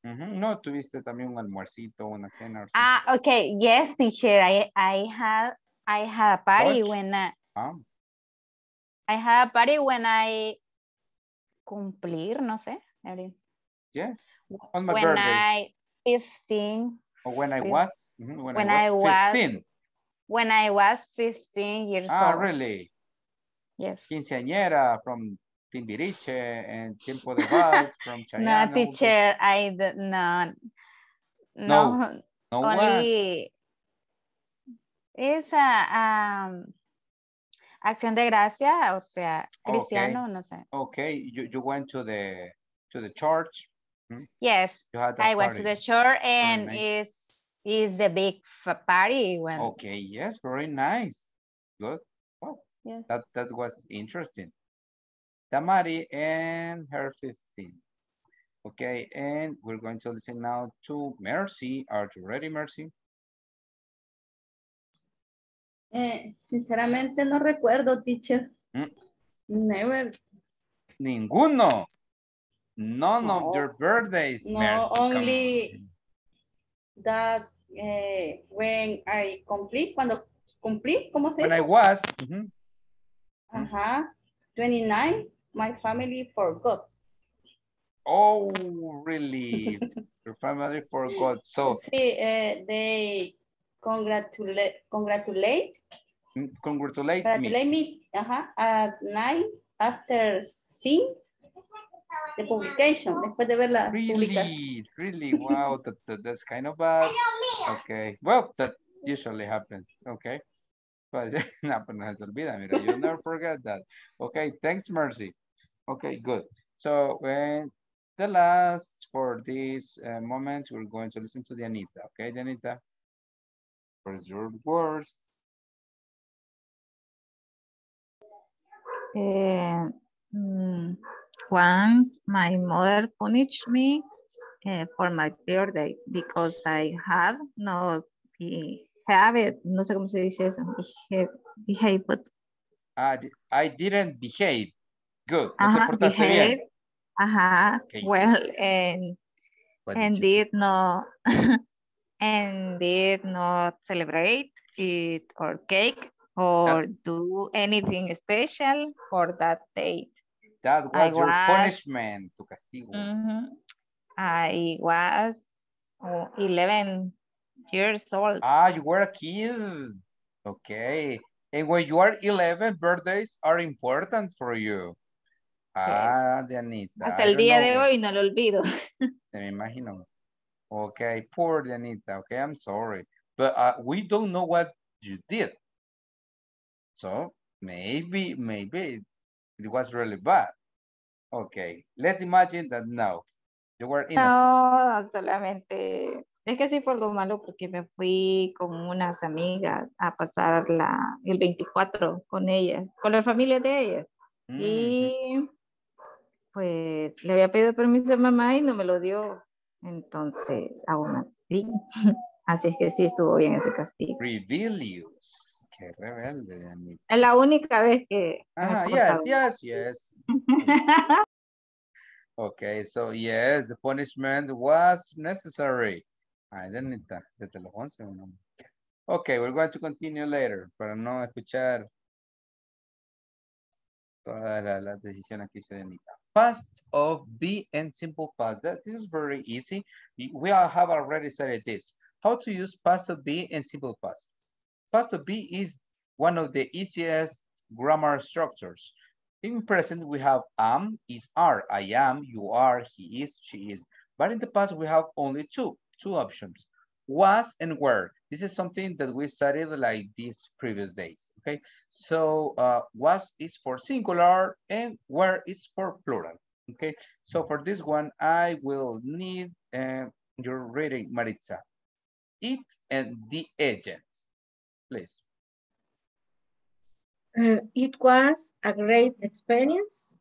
No, tuviste también un almuercito, una cena. Ah, okay. Yes, teacher. I had a party Dutch? When I... Oh. I had a party when I... Cumplir, no sé. Yes. On my birthday. I... 15. Or when I was? When I was 15. When I was 15 years old. Ah, really? Yes. Quinceañera from... Timbiriche and Tiempo de Vals from Chayano. No, teacher, I did not. No, no only es Acción de Gracia, o sea, cristiano, okay. No sé. Okay, you went to the church. Hmm? Yes, I went to the church and is the big party when. Okay, yes, very nice, good. Wow, yes. That was interesting. Tamari and her 15. Okay, and we're going to listen now to Mercy. Are you ready, Mercy? Sinceramente no recuerdo, teacher. Never. Ninguno. None of your birthdays, no, Mercy. Only that when I complete, cuando cumplí, ¿cómo se dice? When I was. Ajá, 29. My family forgot. Oh, really? Your family forgot. So see, they congratulate me. At night after seeing the publication. Después de ver la publicación. Really? Wow, that's kind of bad. Okay. Well, that usually happens. Okay. No, pero no se olvida, mira, you'll never forget that. Okay, thanks, Mercy. Okay, good. So, the last for this moment, we're going to listen to Dianita. Okay, Dianita, what's your worst? Once my mother punished me for my birthday because I had not habit, no sé cómo se dice eso, behave but... I didn't behave. Good, no te portaste bien. Ajá, okay, well, sí. and did not celebrate it or cake or do anything special for that date. That was your punishment, tu castigo. I was 11 years old. Ah, you were a kid. Okay. And when you are 11, birthdays are important for you. Yes. Ah, Dianita. Hasta el día de hoy no lo olvido. Me imagino. Okay, poor Dianita. Okay, I'm sorry. But we don't know what you did. So maybe it was really bad. Okay, let's imagine that now you were innocent. No, solamente... Es que sí por lo malo, porque me fui con unas amigas a pasar el 24 con ellas, con la familia de ellas. Y pues le había pedido permiso a mamá y no me lo dio. Entonces, aún así. Así es que sí estuvo bien ese castigo. Rebellious. Qué rebelde, Anita. Es la única vez que... Ah, yes. Okay, so yes, the punishment was necessary. I didn't need that. Okay, we're going to continue later para no escuchar todas las decisiones que se den. Past of be and simple past. This is very easy. We have already studied this. How to use past of be and simple past. Past of be is one of the easiest grammar structures. In present, we have am, is, are. I am, you are, he is, she is. But in the past, we have only two options, was and were. This is something that we studied like these previous days, okay? So was is for singular and were is for plural, okay? So for this one, I will need your reading, Maritza. It and the agent, please. It was a great experience.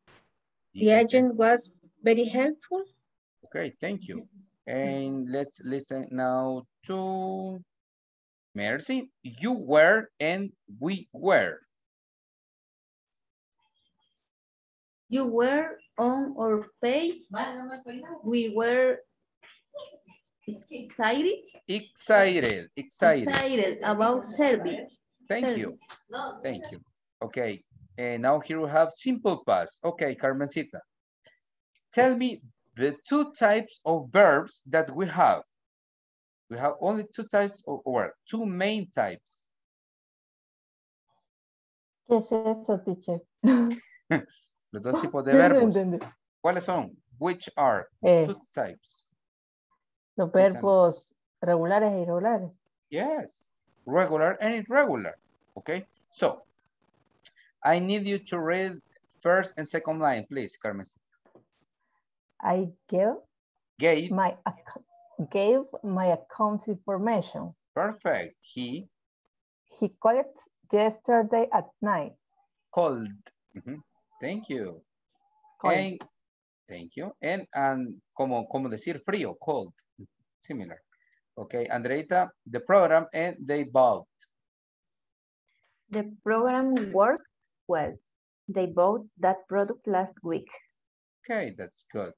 The agent was very helpful. Okay, thank you. And let's listen now to Mercy. You were and we were. You were on our page. We were excited. Excited. Excited. Excited about serving. Thank you. Thank you. Okay. And now here we have simple past. Okay, Carmencita. Tell me the two types of verbs that we have. We have only two types of, or two main types. ¿Qué es eso, teacher? Los dos tipos de verbos. ¿Cuáles son? Which are two types? Los verbos regulares e irregulares. Yes. Regular and irregular. Okay. So, I need you to read first and second line, please, Carmen. I gave my account information. Perfect. He called yesterday at night. Called. Mm-hmm. Thank you. Cold. And, thank you. And como decir frío, cold. Similar. Okay, Andreita, the program and they bought. The program worked well. They bought that product last week. Okay, that's good.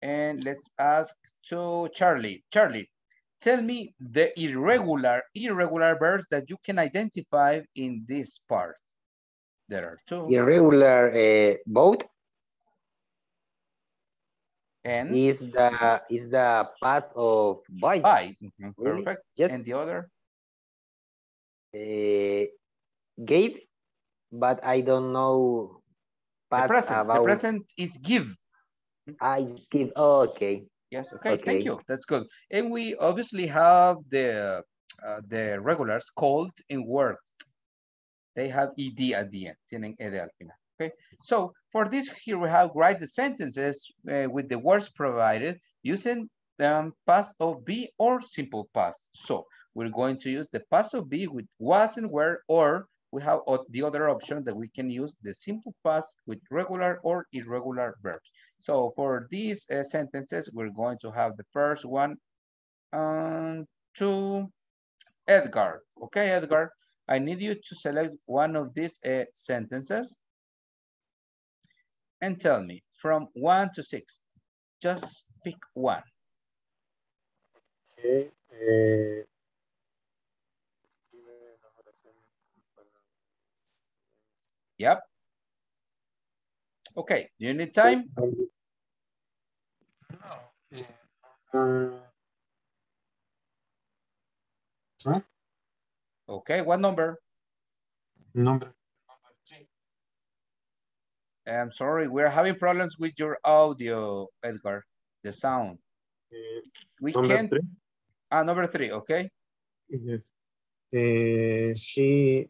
And let's ask to Charlie. Charlie, tell me the irregular verbs that you can identify in this part. There are two. Irregular boat. And is the past of buy. Buy. Mm-hmm. Really? Perfect. Yes. And the other? Gave, but I don't know. The present. About... the present is give. I give. Oh, okay. Yes. Okay. Okay. Thank you. That's good. And we obviously have the regulars called and worked. They have ed at the end. Tienen ed al final. Okay. So for this, here we have write the sentences with the words provided using past of be or simple past. So we're going to use the past of be with was and were, or we have the other option that we can use the simple past with regular or irregular verbs. So for these sentences, we're going to have the first one to Edgar. Okay, Edgar, I need you to select one of these sentences and tell me from 1 to 6. Just pick one. Okay. Yep. Okay, do you need time? No. Huh? Okay, what number? Number 3. I'm sorry, we're having problems with your audio, Edgar, the sound. We can't. Three. Ah, number 3, okay. Yes. She.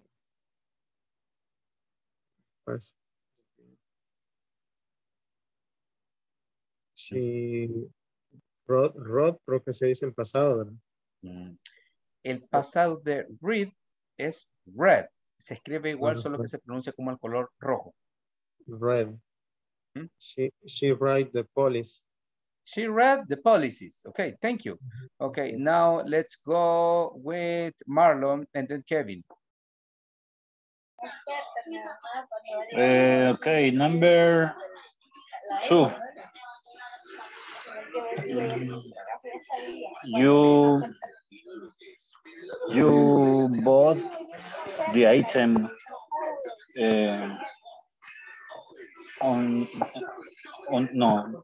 Sí, Rod creo que se dice el pasado, ¿verdad? El pasado de read es red. Se escribe igual, solo que se pronuncia como el color rojo. Red. ¿Mm? She read the policies. She read the policies. Okay, thank you. Okay, now let's go with Marlon and then Kevin. Okay, number 2. You bought the item on no.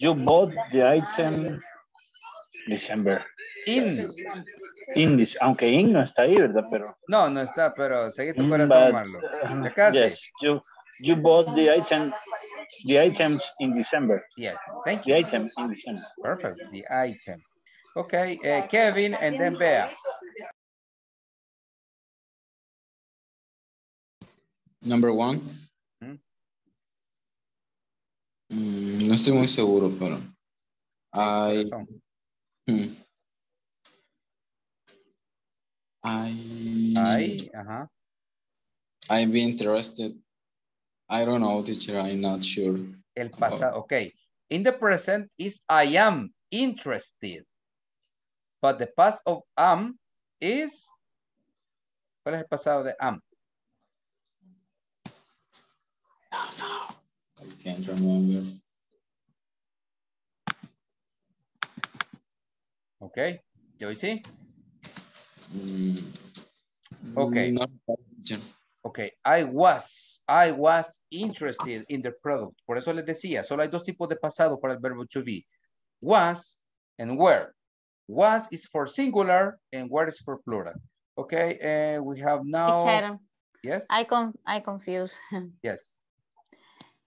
You bought the item December. In this, aunque in no está ahí, ¿verdad? Pero no, no está, pero seguí tu corazón, Marlon. Yes, you bought the items in December. Yes, thank you. The item in December. Perfect, the item. Okay, Kevin and then Bea. Number 1. No estoy muy seguro, pero... I've been interested. I don't know, teacher. I'm not sure. El pasado. Okay. In the present is I am interested. But the past of am is. ¿Cuál es el pasado de am? can't remember. Okay, Joyce? Okay. No. Okay, I was interested in the product. Por eso les decía, solo hay dos tipos de pasado para el verbo to be. Was and were. Was is for singular and were is for plural. Okay, we have now... Chayano. Yes? I confuse. Yes.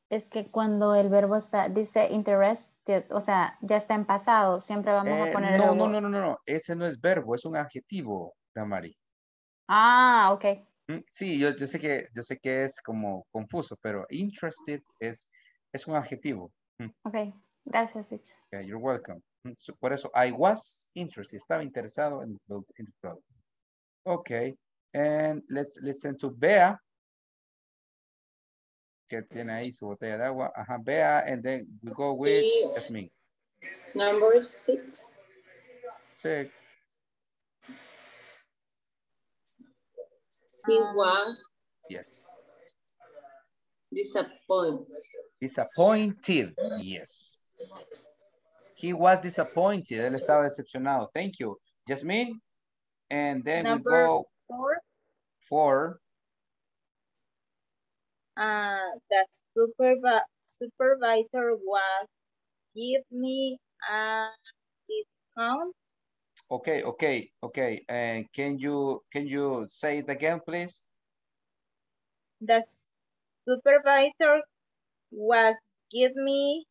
Es que cuando el verbo está, dice interested, o sea, ya está en pasado, siempre vamos a poner no, el verbo. No, ese no es verbo, es un adjetivo, Damari. Ah, ok. Sí, yo sé que es como confuso, pero interested es un adjetivo. Ok, gracias, teacher. Okay, you're welcome. So, por eso, I was interested, estaba interesado en el producto. Ok, and let's listen to Bea, que tiene ahí su botella de agua. Ajá, Bea, and then we go with Jasmine. Number 6. 6. He was disappointed. Yes. He was disappointed. Él estaba decepcionado. Thank you, Jasmine. And then number we go 4. The supervisor was give me a discount. Okay. Can you say it again, please? The supervisor was give me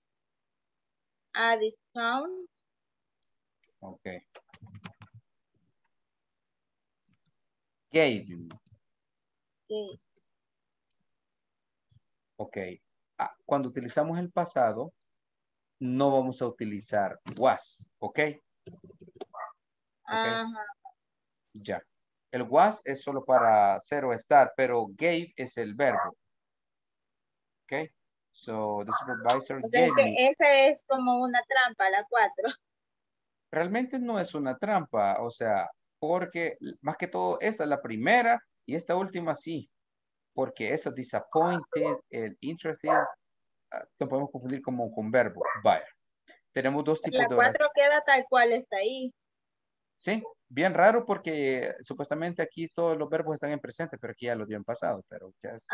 a discount. Okay. Gave you. Okay. Okay. Cuando utilizamos el pasado, no vamos a utilizar was, ¿ok? Okay. Ya. El was es solo para ser o estar, pero gave es el verbo. Ok. So the supervisor gave me. Esa es como una trampa, la 4. Realmente no es una trampa, o sea, porque más que todo esa es la primera y esta última sí. Porque esa disappointed, el interested, lo podemos confundir como con verbo. Vaya. Tenemos dos tipos de... La 4 queda tal cual está ahí. Sí, bien raro porque supuestamente aquí todos los verbos están en presente, pero aquí ya los dio en pasado, pero ya es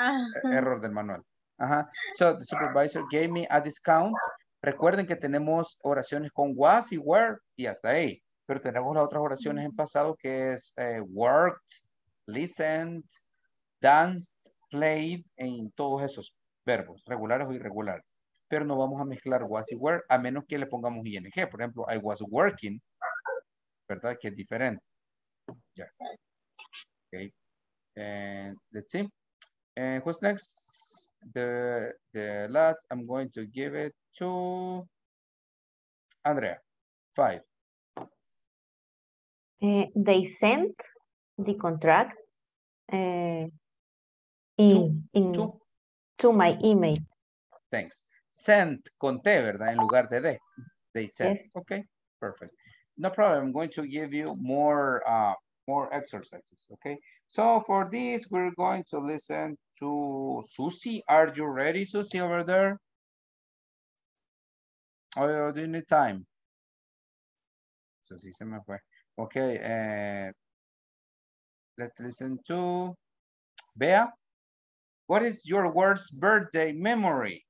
error del manual. Ajá. So, the supervisor gave me a discount. Recuerden que tenemos oraciones con was y were y hasta ahí, pero tenemos las otras oraciones en pasado que es worked, listened, danced, played, en todos esos verbos, regulares o irregulares. Pero no vamos a mezclar was y were a menos que le pongamos ing. Por ejemplo, I was working, ¿verdad? Que es diferente. Ya. Okay. And let's see. And who's next? The last, I'm going to give it to Andrea. 5. They sent the contract to my email. Thanks. Sent con T, ¿verdad? En lugar de D. They sent. Yes. Okay, perfect. No problem. I'm going to give you more exercises, okay? So for this, we're going to listen to Susie. Are you ready, Susie, over there? Oh, do you need time? Susie, se me fue. Okay, let's listen to Bea. What is your worst birthday memory?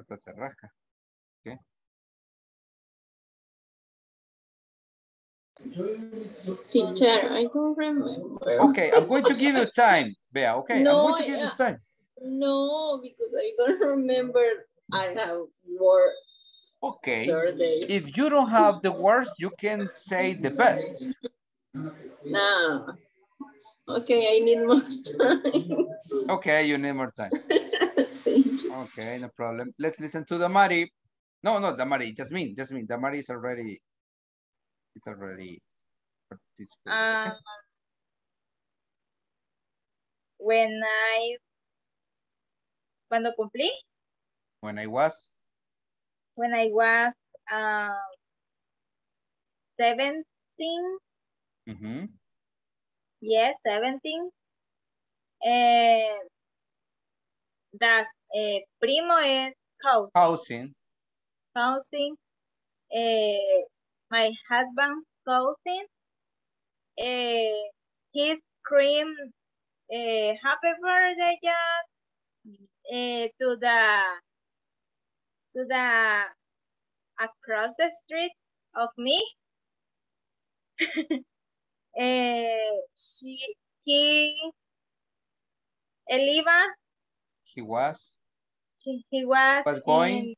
Hasta se rasca. Okay. Teacher, I don't remember. Okay, I'm going to give you time, Bea. Okay, no, I'm going to give you time. No, because I don't remember. I have worst. Okay, birthday. If you don't have the worst, you can say the best. No. Okay, I need more time. Okay, you need more time. Thank you. Okay, no problem. Let's listen to Damari. No, no, Damari. Jasmine. Damari is already... It's already participated. When I was 17. Mm-hmm. Yes, 17. that primo es cousin. Cousin. My husband's cousin. His cream. Happy birthday, Jazz. To the across the street of me. He was going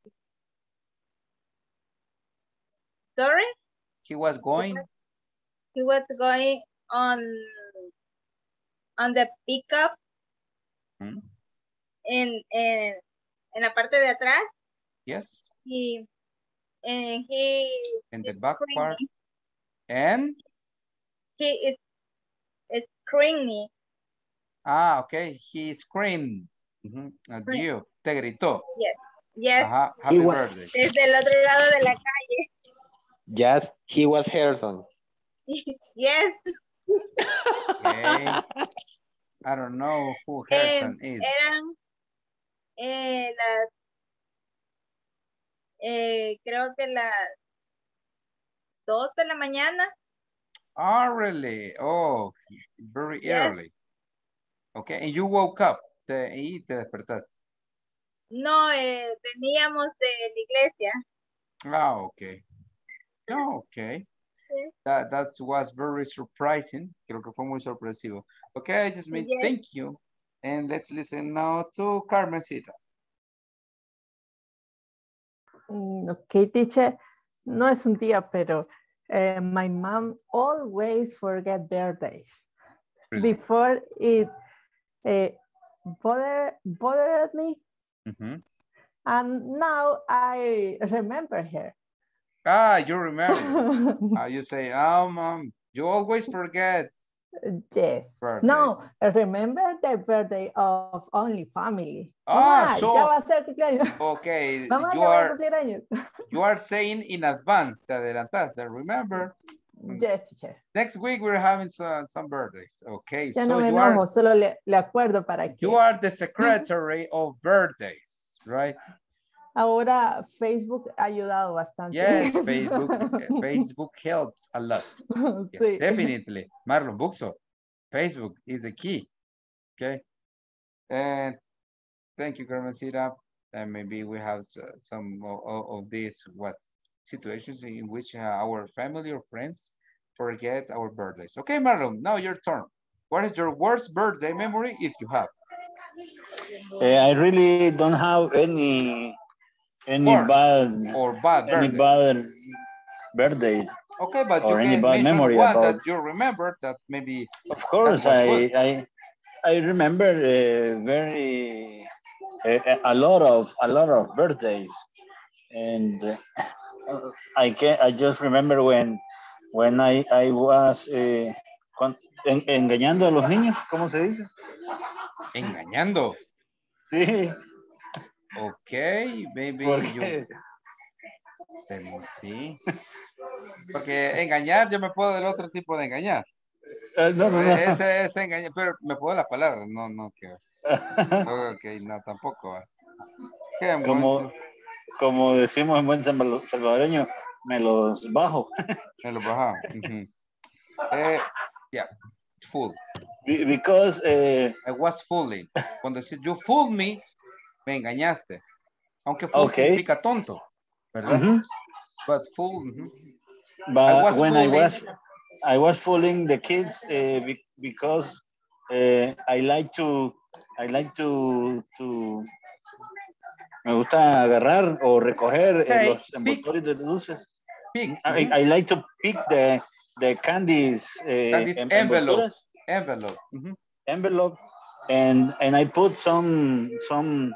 on the pickup. En la parte de atrás. Yes. In the back part. And? He is screaming. Ah, okay. He screamed. At you. Te gritó. Yes. Yes. Ajá. Happy birthday. Desde el otro lado de la calle. Yes. He was Harrison. Yes. Okay. I don't know who Harrison is. Eran las creo que las 2 de la mañana. Oh, really? Oh, very early. Okay, and you woke up y te despertaste. No, veníamos de la iglesia. Ah, oh, okay. Oh, okay. That was very surprising. Creo que fue muy sorpresivo. Okay, I just made thank you. And let's listen now to Carmencita. Okay, teacher. No es un día, pero my mom always forget birthdays. Really? Before it bothered me. And now I remember her. Ah, you remember. You say, mom, you always forget. Yes. Birthdays. No, remember the birthday of only family. Ah, so. Ya va a ser cumpleaños. Okay. You are saying in advance, te adelantaste, remember? Yes, teacher. Next week we're having some birthdays. Okay. Ya so no me enojo, solo le acuerdo para que. You are the secretary of birthdays, right? Ahora Facebook ha ayudado bastante. Yes, Facebook helps a lot. Yes, sí. Definitely. Marlon Buxo, Facebook is the key. Okay. And thank you, Carmencita. And maybe we have some of these situations in which our family or friends forget our birthdays. Okay, Marlon, now your turn. What is your worst birthday memory if you have? I really don't have any bad birthday. Okay, but you can mention one that you remember that maybe. Of course, I remember very a lot of birthdays, and I just remember when I was engañando a los niños, ¿cómo se dice? Engañando. Sí. Okay, maybe you. Sí. Porque engañar, yo me puedo del otro tipo de engañar. No. Ese es engañar, pero me puedo la palabra. No, que. Okay, no, tampoco. Como decimos en buen salvadoreño, me los bajo. Me los bajamos. Yeah, full. Because I was fooling. Cuando dice you fooled me. Me engañaste. Aunque fool significa tonto, ¿verdad? But fool. I was fooling the kids because I like to me gusta agarrar o recoger los envoltorios de dulces. I like to pick the candies. Envelope. Envelope. And I put some stones?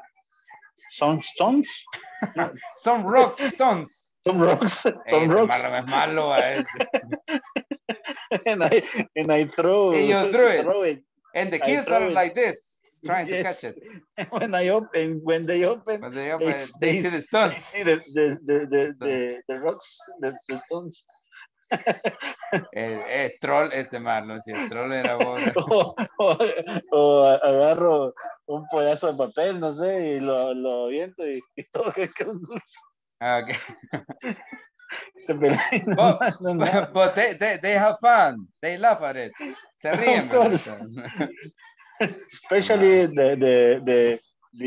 No. Some rocks, stones. Some rocks, some rocks. And I throw it. And the kids are like this, trying to catch it. When they open, they see the stones. They see the rocks, the stones. Troll Marlon, si el troll era bueno. O agarro un pedazo de papel, no sé, y lo aviento y todo creen que es un dulce. Ah, ok. Se pelean. But they have fun. They laugh at it. Se ríen. Especially the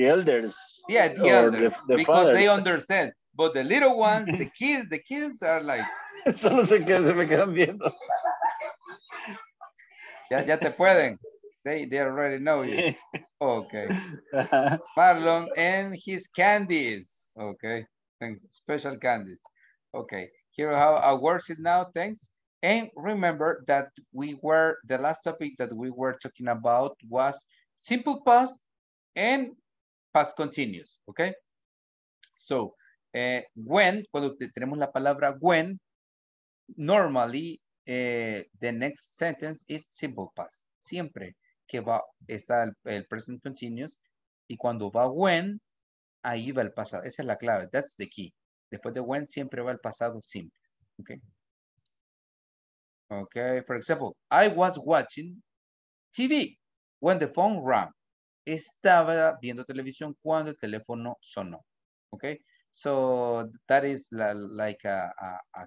elders. Yeah, the elders. The because fathers. They understand. But the little ones, the kids are like... Solo se me quedan viendo. Ya te pueden. They already know you. Okay. Marlon and his candies. Okay. Thanks. Special candies. Okay. Here how I work it now. Thanks. And remember that the last topic that we were talking about was simple past and past continuous. Okay. So, when, cuando tenemos la palabra when, normally the next sentence is simple past. Siempre que va, está el present continuous, y cuando va when, ahí va el pasado. Esa es la clave. That's the key. Después de when, siempre va el pasado simple. Okay. Okay. For example, I was watching TV when the phone rang. Estaba viendo televisión cuando el teléfono sonó. Okay. So that is like a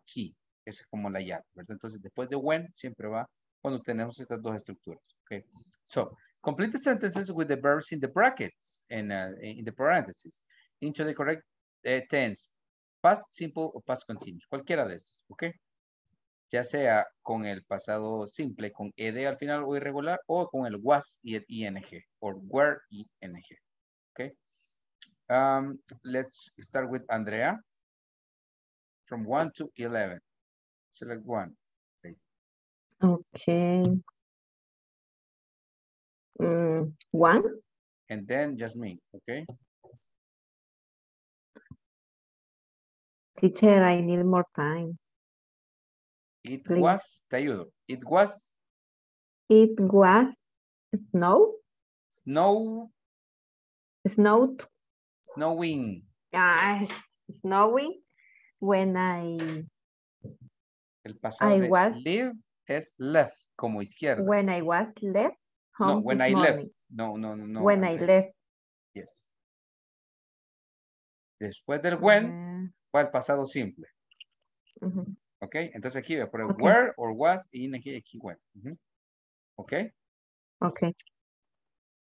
key. Esa es como la llave, ¿verdad? Entonces, después de when, siempre va cuando tenemos estas dos estructuras, okay? So, complete the sentences with the verbs in the brackets and in the parentheses into the correct tense, past simple o past continuous, cualquiera de esas, okay? Ya sea con el pasado simple, con ed al final o irregular, o con el was y el ing, or were ing, okay? Let's start with Andrea. From 1 to 11, select one. Okay. One. And then just me, okay? Teacher, I need more time. It please. Was, te ayudo. It was snow. Snowed. Snowing. Snowing when I... El pasado de live es left, como izquierda. When I was left home. No, when I morning. Left. No. When I left. Yes. Después del when, va el pasado simple. Ok, entonces aquí voy a poner where or was y aquí when. Ok. Ok.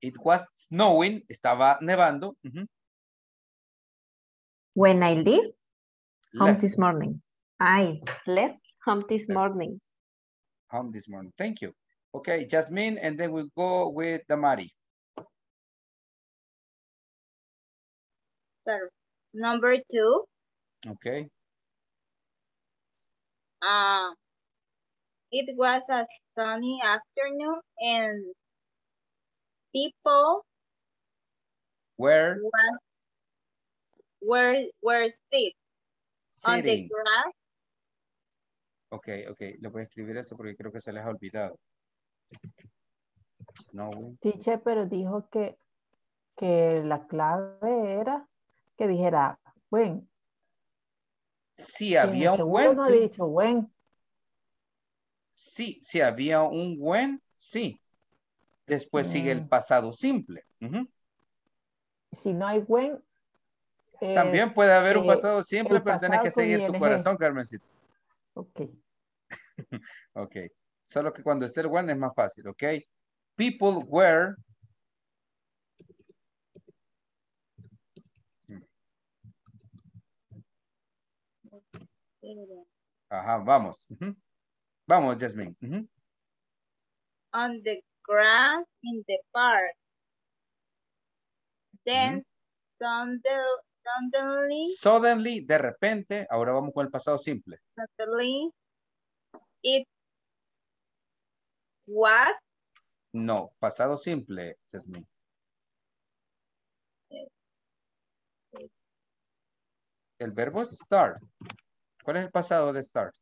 It was snowing, estaba nevando. When I leave home left. This morning. I left home this morning. Thank you. Okay, Jasmine, and then we'll go with Damari. Sir, number 2. Okay. It was a sunny afternoon and people were sick on the grass. Ok, le voy a escribir eso porque creo que se les ha olvidado. No. Teacher, pero dijo que la clave era que dijera when. Sí, había un when. No había dicho when. Sí, había un when, sí. Después sigue el pasado simple. Si no hay when. También puede haber un pasado simple, pero tienes que seguir tu corazón, Carmencita. Okay. Okay. Solo que cuando esté el one es más fácil, okay? People were. Ajá, vamos. Vamos, Jasmine. On the grass in the park. Then Suddenly, de repente, ahora vamos con el pasado simple. Suddenly, it was. No, pasado simple, Jasmine. El verbo es start. ¿Cuál es el pasado de start?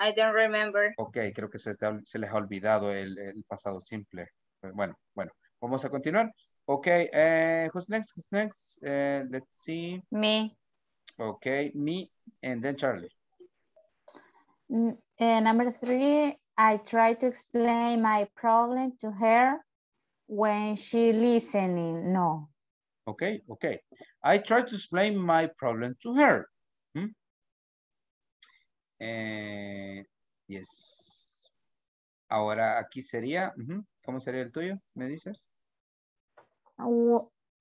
I don't remember. Ok, creo que se les ha olvidado el pasado simple. Bueno. Vamos a continuar. Okay, who's next? Let's see. Me. Okay, me and then Charlie. Number 3, I try to explain my problem to her when she listening. No. Okay, okay. I try to explain my problem to her. Hmm? Yes. Ahora aquí sería, ¿cómo sería el tuyo? ¿Me dices?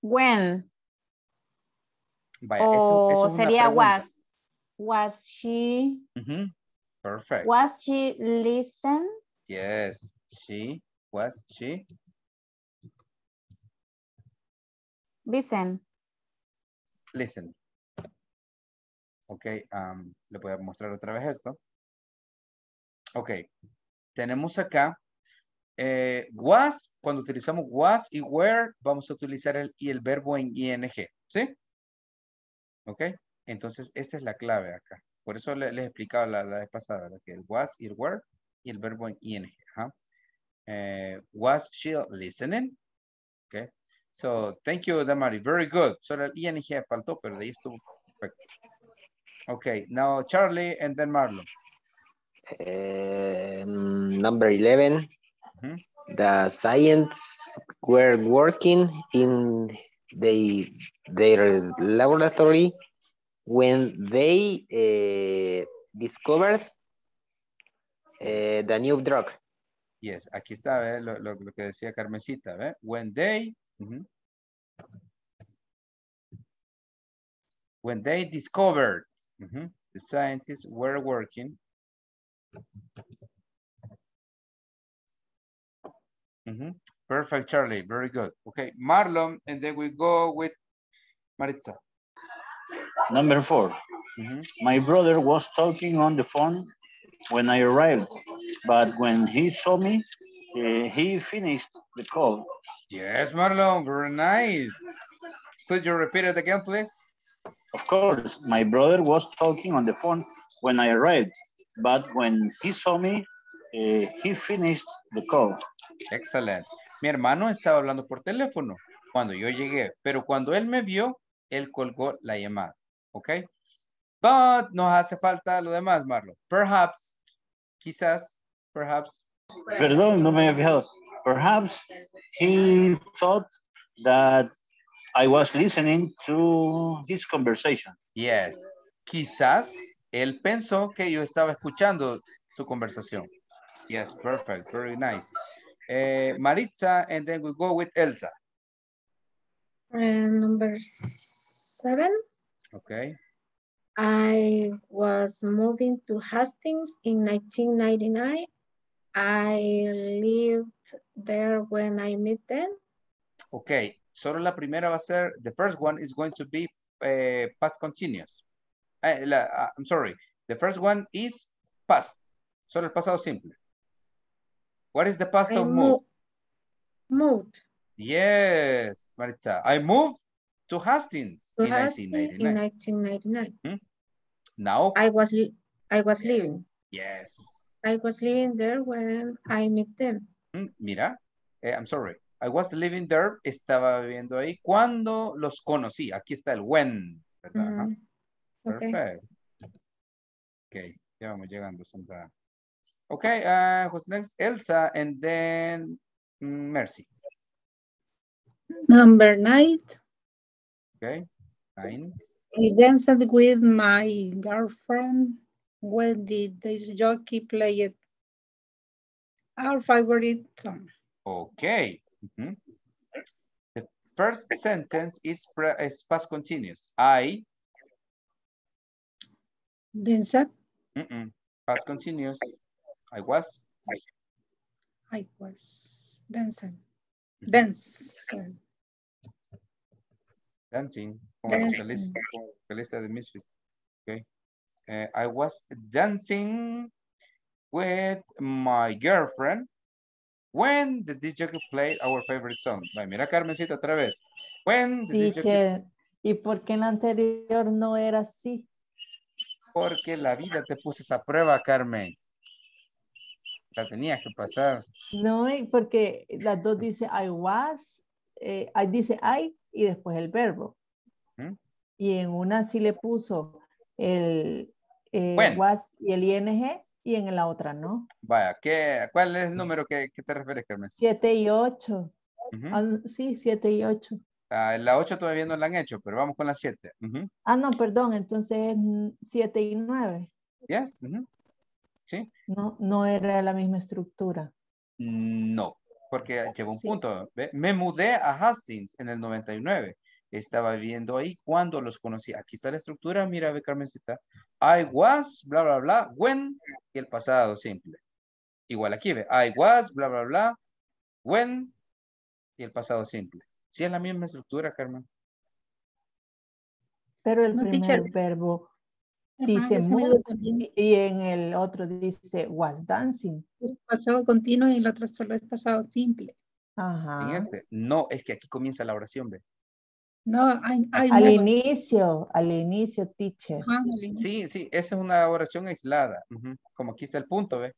When. Vaya, eso sería was. Was she? Perfect. Was she listen? Yes. She. Was she? Listen. Listen. Ok. Le voy a mostrar otra vez esto. Ok. Tenemos acá was. Cuando utilizamos was y were, vamos a utilizar el verbo en ing. ¿Sí? Ok. Entonces, esa es la clave acá. Por eso les explicaba la vez pasada, ¿verdad? Que el was y el were y el verbo en ing. Ajá. Was she listening? Ok. So, thank you, Damari. Very good. So, el ing faltó, pero de ahí estuvo perfecto. Ok. Now, Charlie and then Marlon. Number 11. The scientists were working in their laboratory when they discovered the new drug. Yes, aquí está, ¿ve? Lo que decía Carmencita, ¿ve? When they, when they discovered, the scientists were working. Perfect, Charlie. Very good. Okay, Marlon, and then we go with Maritza. Number 4. My brother was talking on the phone when I arrived, but when he saw me, he finished the call. Yes, Marlon, very nice. Could you repeat it again, please? Of course. My brother was talking on the phone when I arrived, but when he saw me, he finished the call. Excellent. Mi hermano estaba hablando por teléfono cuando yo llegué, pero cuando él me vio, él colgó la llamada. ¿Ok? But nos hace falta lo demás, Marlon. Perhaps, quizás, perhaps. Perdón, no me había fijado. Perhaps he thought that I was listening to his conversation. Yes. Quizás él pensó que yo estaba escuchando su conversación. Yes, perfect. Very nice. Maritza, and then we go with Elsa. Number 7. Okay. I was moving to Hastings in 1999. I lived there when I met them. Okay. Solo la primera va a ser, the first one is going to be past continuous. I'm sorry. The first one is past. Solo el pasado simple. What is the past of move? Moved. Yes, Maritza. I moved to Hastings in 1999. Now? I was living. Yes. I was living there when I met them. Mira, I'm sorry. I was living there. Estaba viviendo ahí cuando los conocí. Aquí está el when. ¿Verdad? Perfect. Okay. Ya vamos llegando. Okay. Who's next? Elsa and then Mercy. Number 9. Okay, 9. I danced with my girlfriend when the disc jockey played our favorite song. Okay. The first sentence is past continuous. I danced. Past continuous. I was. I was dancing. Dancing. Okay. I was dancing with my girlfriend when the DJ played our favorite song. Mira, Carmencita, otra vez. When the DJ. ¿Y por qué en la anterior no era así? Porque la vida te puso esa prueba, Carmen. La tenías que pasar. No, porque las dos dice I was, dice I y después el verbo. Y en una sí le puso el was y el ing y en la otra no. Vaya, ¿cuál es el número que te refieres, Carmen? 7 y 8. Sí, 7 y 8. La 8 todavía no la han hecho, pero vamos con la 7. Ah, no, perdón, entonces 7 y 9. Yes. Sí. No era la misma estructura. No, porque llevo un punto. Me mudé a Hastings en el 99. Estaba viviendo ahí cuando los conocí. Aquí está la estructura, mira, ve, Carmencita. I was, bla, bla, bla, when, y el pasado simple. Igual aquí, ve. I was, bla, bla, bla, when, y el pasado simple. Sí, es la misma estructura, Carmen. Pero el primer verbo dice mood y en el otro dice was dancing. Es pasado continuo y el otro solo es pasado simple. Ajá. En este, no, es que aquí comienza la oración, ve. No, al inicio, teacher. Ah, al inicio. Sí, sí, esa es una oración aislada. Como aquí está el punto, ¿ves?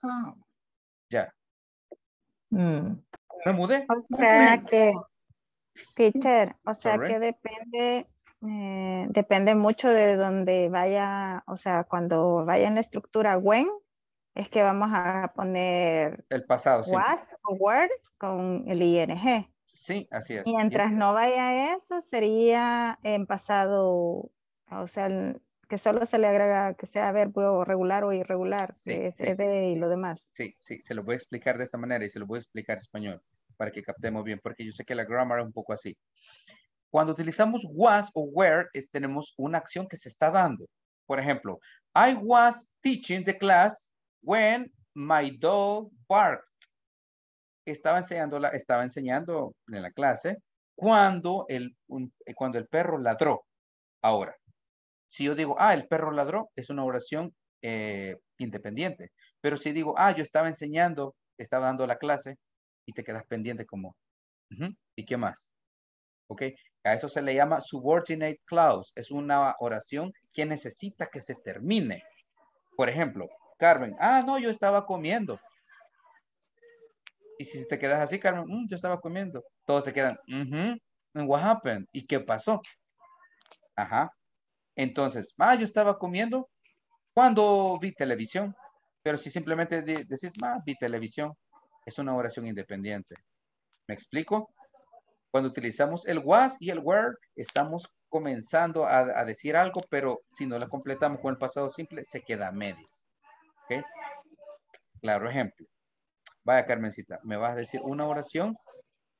Ah. Ya. Me mudé. O sea que, teacher, o sea que depende, depende mucho de donde vaya, o sea, cuando vaya en la estructura when, es que vamos a poner el pasado, sí. Was o were con el ing. Sí, así es. Mientras no vaya eso, sería en pasado, o sea, que solo se le agrega que sea verbo regular o irregular, sí, que sí. Y lo demás. Sí, sí, se lo voy a explicar de esta manera y se lo voy a explicar en español para que captemos bien, porque yo sé que la grammar es un poco así. Cuando utilizamos was o were, tenemos una acción que se está dando. Por ejemplo, I was teaching the class when my dog barked. Estaba enseñando en la clase cuando cuando el perro ladró. Ahora, si yo digo, ah, el perro ladró, es una oración independiente. Pero si digo, ah, yo estaba enseñando, estaba dando la clase, y te quedas pendiente como, ¿y qué más? ¿Ok? A eso se le llama subordinate clause. Es una oración que necesita que se termine. Por ejemplo, Carmen, ah, no, yo estaba comiendo. Y si te quedas así, Carmen, yo estaba comiendo. Todos se quedan, and what happened? ¿Y qué pasó? Ajá. Entonces, yo estaba comiendo cuando vi televisión. Pero si simplemente decís, vi televisión, es una oración independiente. ¿Me explico? Cuando utilizamos el was y el were, estamos comenzando a decir algo, pero si no la completamos con el pasado simple, se queda a medias. ¿Ok? Claro ejemplo. Vaya, Carmencita, me vas a decir una oración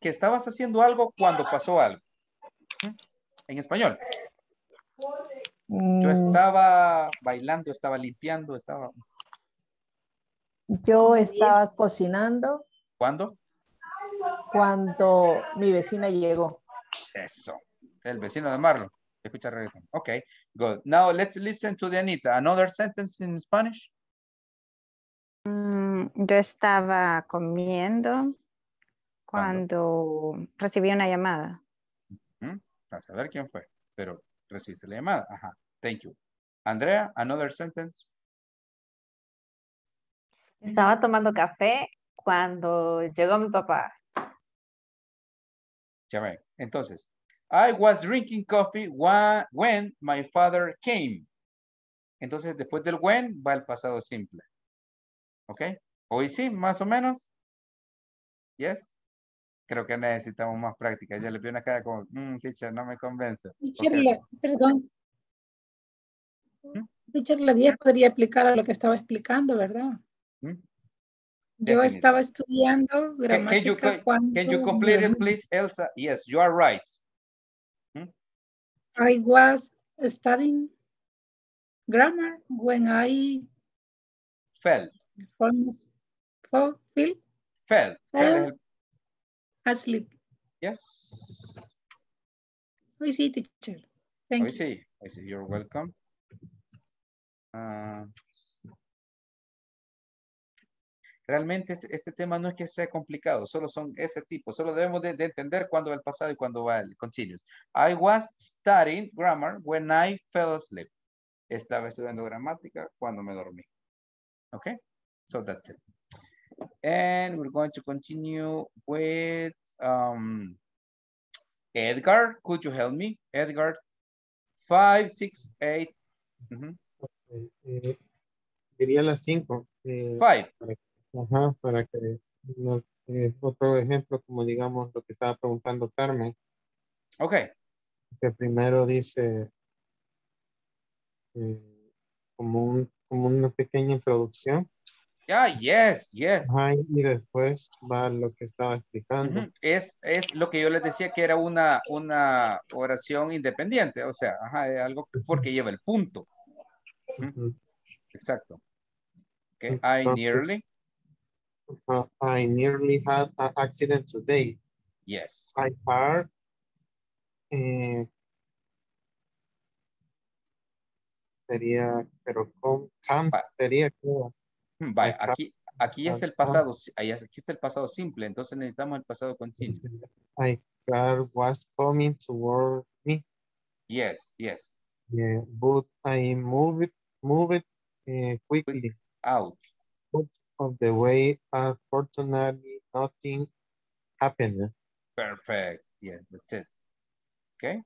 que estabas haciendo algo cuando pasó algo. En español. Yo estaba bailando, estaba limpiando, estaba... Yo estaba cocinando. ¿Cuándo? Cuando mi vecina llegó. Eso. El vecino de Marlon. Escucha reggaetón. Ok, good. Now let's listen to the Anita. Another sentence in Spanish. Yo estaba comiendo cuando recibí una llamada. A saber quién fue, pero recibiste la llamada. Ajá, thank you. Andrea, another sentence. Estaba tomando café cuando llegó mi papá. Ya ven. Entonces, I was drinking coffee when my father came. Entonces, después del when va el pasado simple. ¿Ok? Hoy sí, más o menos. Yes. Creo que necesitamos más práctica. Ya le vi una cara como, teacher, no me convence. Teacher, okay. Perdón. Teacher, la 10 podría aplicar a lo que estaba explicando, ¿verdad? Yo estaba estudiando gramática. Can you complete it, please, Elsa? Yes, you are right. I was studying grammar when I fell. Fell asleep. Yes. We see, teacher. Thank you. I see. You're welcome. Realmente este tema no es que sea complicado, solo son ese tipo. Solo debemos de entender cuándo va el pasado y cuándo va el continuous. I was studying grammar when I fell asleep. Estaba estudiando gramática cuando me dormí. Okay. So that's it. And we're going to continue with Edgar. Could you help me? Edgar, 5, 6, 8. diría las 5. 5. Ajá, para que no, otro ejemplo, como digamos lo que estaba preguntando Carmen. Ok. Que primero dice como una pequeña introducción. Ah, yes, yes. Ajá, y después va lo que estaba explicando. Uh-huh. Es lo que yo les decía que era una oración independiente, o sea, ajá, algo porque lleva el punto. Uh-huh. Exacto. Okay. Entonces, I nearly had an accident today. Yes. I parked sería, pero con comes sería como. Vaya, aquí es el pasado, aquí está el pasado simple, entonces necesitamos el pasado continuo. My car was coming toward me. Yes, yes. Yeah, but I moved it quickly. Out. Out of the way, unfortunately, nothing happened. Perfect. Yes, that's it. Okay.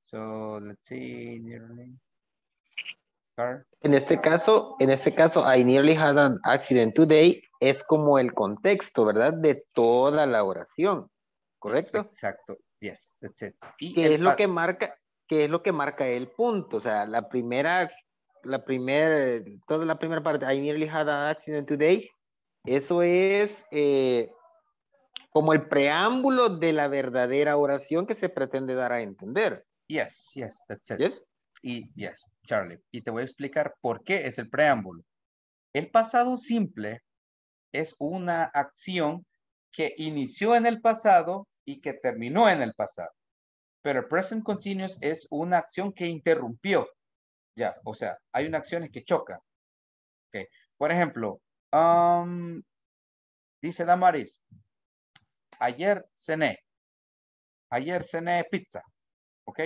So, let's see. Nearly. En este caso, I nearly had an accident today, es como el contexto, ¿verdad? De toda la oración, ¿correcto? Exacto, yes, that's it. ¿Qué es lo que marca el punto? O sea, toda la primera parte, I nearly had an accident today, eso es como el preámbulo de la verdadera oración que se pretende dar a entender. Yes, yes, that's it. Yes? Y yes, Charlie, y te voy a explicar por qué es el preámbulo. El pasado simple es una acción que inició en el pasado y que terminó en el pasado. Pero el present continuous es una acción que interrumpió. Ya, o sea, hay unas acciones que chocan. Okay. Por ejemplo, dice Damaris, ayer cené pizza, ¿ok?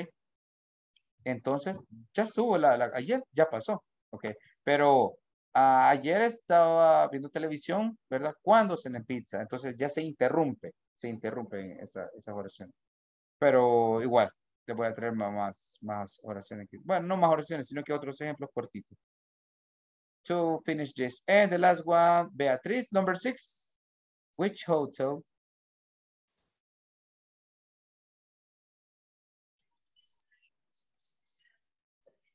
Entonces, ya estuvo, ayer ya pasó, ok, pero ayer estaba viendo televisión, ¿verdad? ¿Cuándo cené pizza? Entonces ya se interrumpe esas oraciones, pero igual, les voy a traer más oraciones, bueno, no más oraciones, sino que otros ejemplos cortitos. To finish this, and the last one, Beatriz, number 6, which hotel?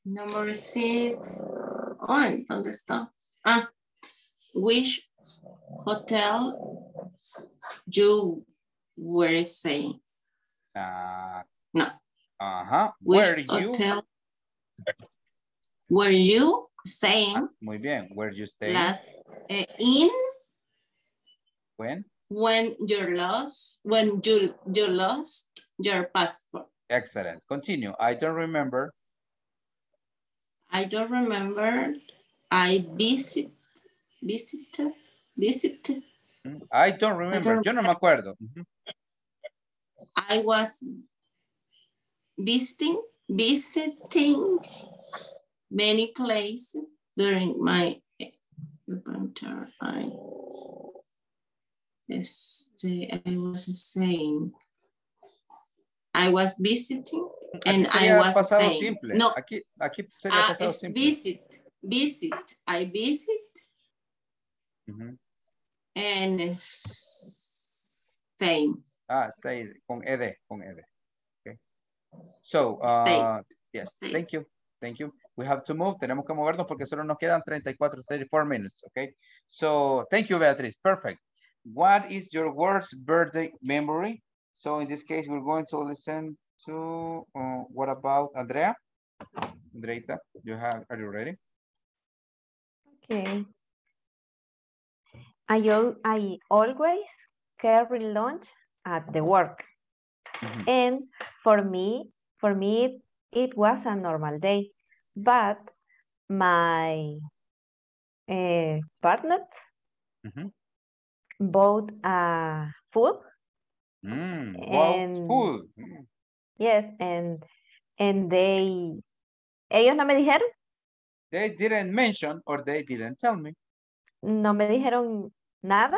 Number 6. ¿Dónde está? Ah. Which hotel you were saying? No. Ajá. Were you staying? Ah, muy bien. Were you staying? When you lost your passport. Excellent. Continue. I don't remember. I visited. I don't remember. Yo no me acuerdo. I was visiting many places during my winter. I was visiting. And I was saying, simple. No, aquí sería pasado simple. I visit, uh-huh. And stay. Stay, con ed. Okay. So, stay. Yes, stay. Thank you. We have to move, tenemos que movernos porque solo nos quedan 34 minutes, okay? So, thank you, Beatriz, perfect. What is your worst birthday memory? So, in this case, we're going to listen. So, what about Andrea? Andreita, are you ready? Okay. I always carry lunch at the work. Mm-hmm. And for me, it was a normal day. But my partner mm-hmm. bought food. Food. Mm. Yes, and ellos no me dijeron. They didn't mention or they didn't tell me. No me dijeron nada.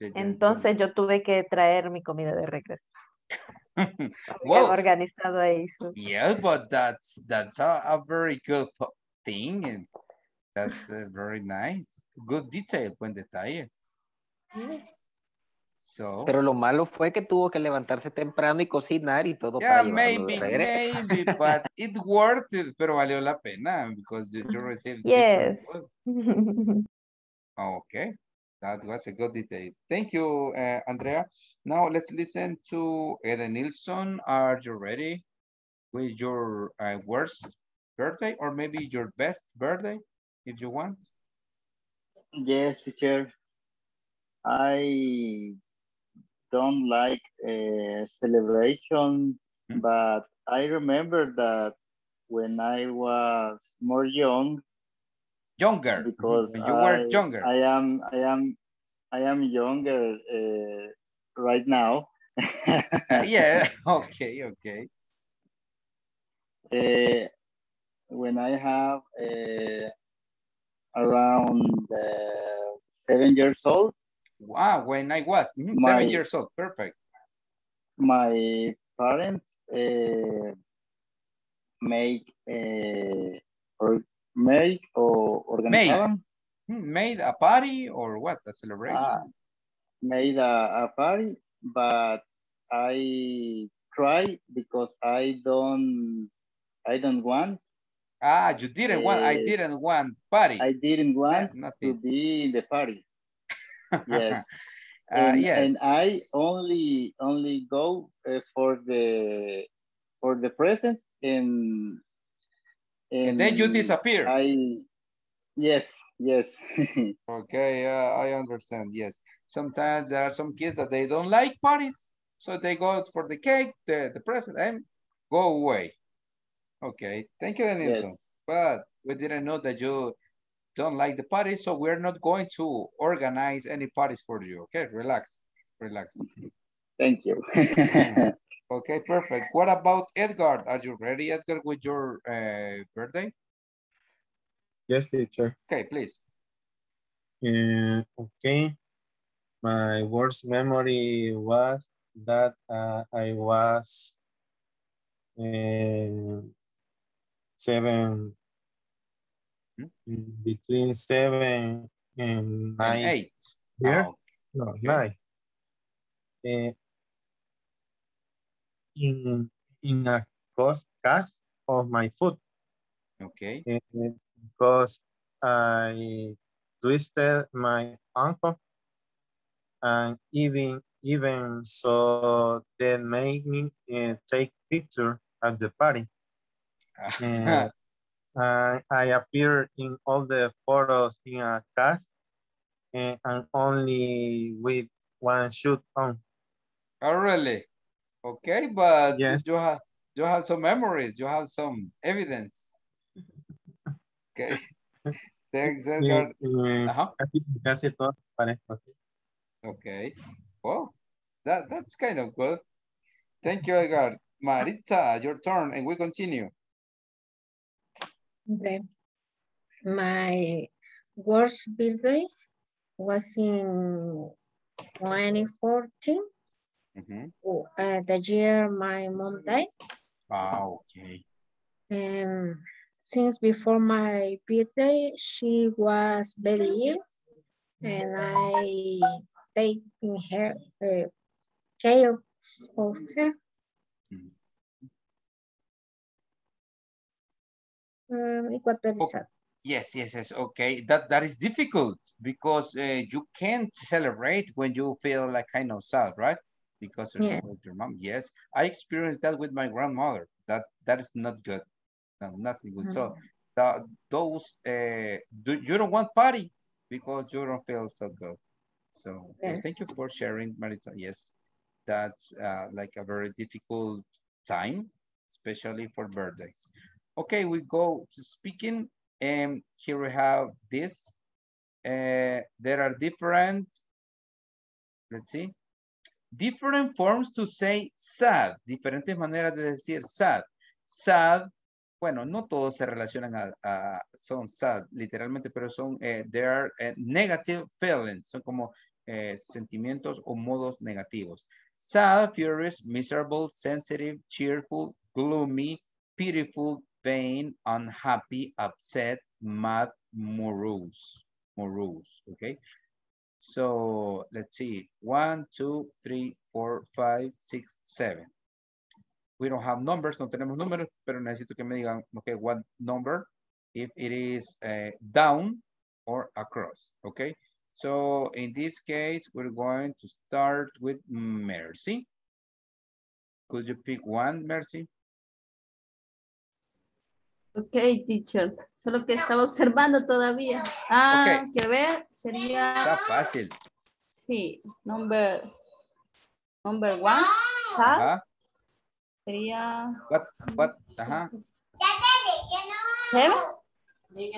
Entonces yo tuve que traer mi comida de regreso. Wow. Organizado ahí. So. Yes, but that's a very good thing. That's very nice. Good detail, buen detalle. Yes. So, pero lo malo fue que tuvo que levantarse temprano y cocinar y todo para llevarlo de regreso. Maybe, but it worth it, pero valió la pena because you received yes. Okay, that was a good detail. Thank you, Andrea. Now let's listen to Eden Nilsson. Are you ready with your worst birthday or maybe your best birthday if you want? Yes, teacher. I don't like celebration, mm-hmm. but I remember that when I was more young. Younger, because you were younger. I am younger right now. Yeah. Okay. Okay. When I have around 7 years old. Wow, when I was 7 years old, perfect. My parents made a party or what, a celebration? Made a party, but I cried because I don't want. You didn't want, I didn't want party. I didn't want to be in the party. Yes. And I only go for the present and then you disappear. Yes. Okay, I understand. Yes. Sometimes there are some kids that they don't like parties, so they go for the cake, the present, and go away. Okay. Thank you, Danielson. Yes. But we didn't know that you don't like the party, so we're not going to organize any parties for you, okay? Relax. Thank you. Okay, perfect. What about Edgar? Are you ready, Edgar, with your birthday? Yes, teacher. Okay, please. Okay. My worst memory was that I was 7. Between 7 and 9. 8. Yeah. Oh. No, 9. In a cost of my foot. Okay. Because I twisted my ankle, and even so, they made me take picture at the party. I appeared in all the photos in a cast and only with one shoe on. Oh, really? Okay, but yes. you have some memories. You have some evidence. Okay. Thanks, Edgar. Okay. Well, that's kind of good. Thank you, Edgar. Maritza, your turn, and we continue. Okay. My worst birthday was in 2014. Mm-hmm. The year my mom died. Wow, okay. And since before my birthday, she was very ill, and I taking care of her. Mm-hmm. It was very sad. Yes. Okay, that is difficult because you can't celebrate when you feel like kind of sad, right? Because of your mom. Yes, I experienced that with my grandmother. That is not good. No, nothing good. Mm-hmm. So you don't want party because you don't feel so good. So yes. Thank you for sharing, Maritza. Yes, that's like a very difficult time, especially for birthdays. Okay, we go to speaking, and here we have this. There are different, let's see, different forms to say sad, diferentes maneras de decir sad. Sad, bueno, no todos se relacionan a son sad, literalmente, pero son, there are negative feelings, son como sentimientos o modos negativos. Sad, furious, miserable, sensitive, cheerful, gloomy, pitiful, vain, unhappy, upset, mad, morose, okay? So let's see, 1, 2, 3, 4, 5, 6, 7. We don't have numbers, no tenemos números, pero necesito que me digan, okay, what number, if it is down or across, okay? So in this case, we're going to start with Mercy. Could you pick one, Mercy? Okay, teacher. Solo que estaba observando todavía. Ah, okay. Que ver, sería... Está fácil. Sí, number one. Ajá. Sería... What, ajá.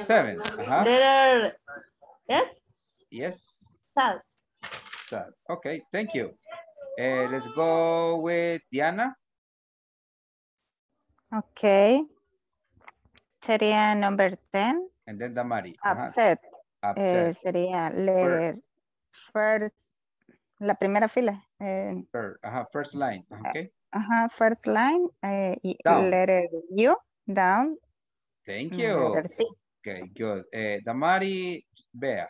Seven, ajá. Letter, yes? Yes. Sad. Sad. Okay, thank you. Let's go with Diana. Okay. Sería number 10. And then Damari. Upset. Uh-huh. Upset. Sería letter first. La primera fila. First line. Okay. First line. Letter U. Down. Thank you. Okay, good. Damari, Bea.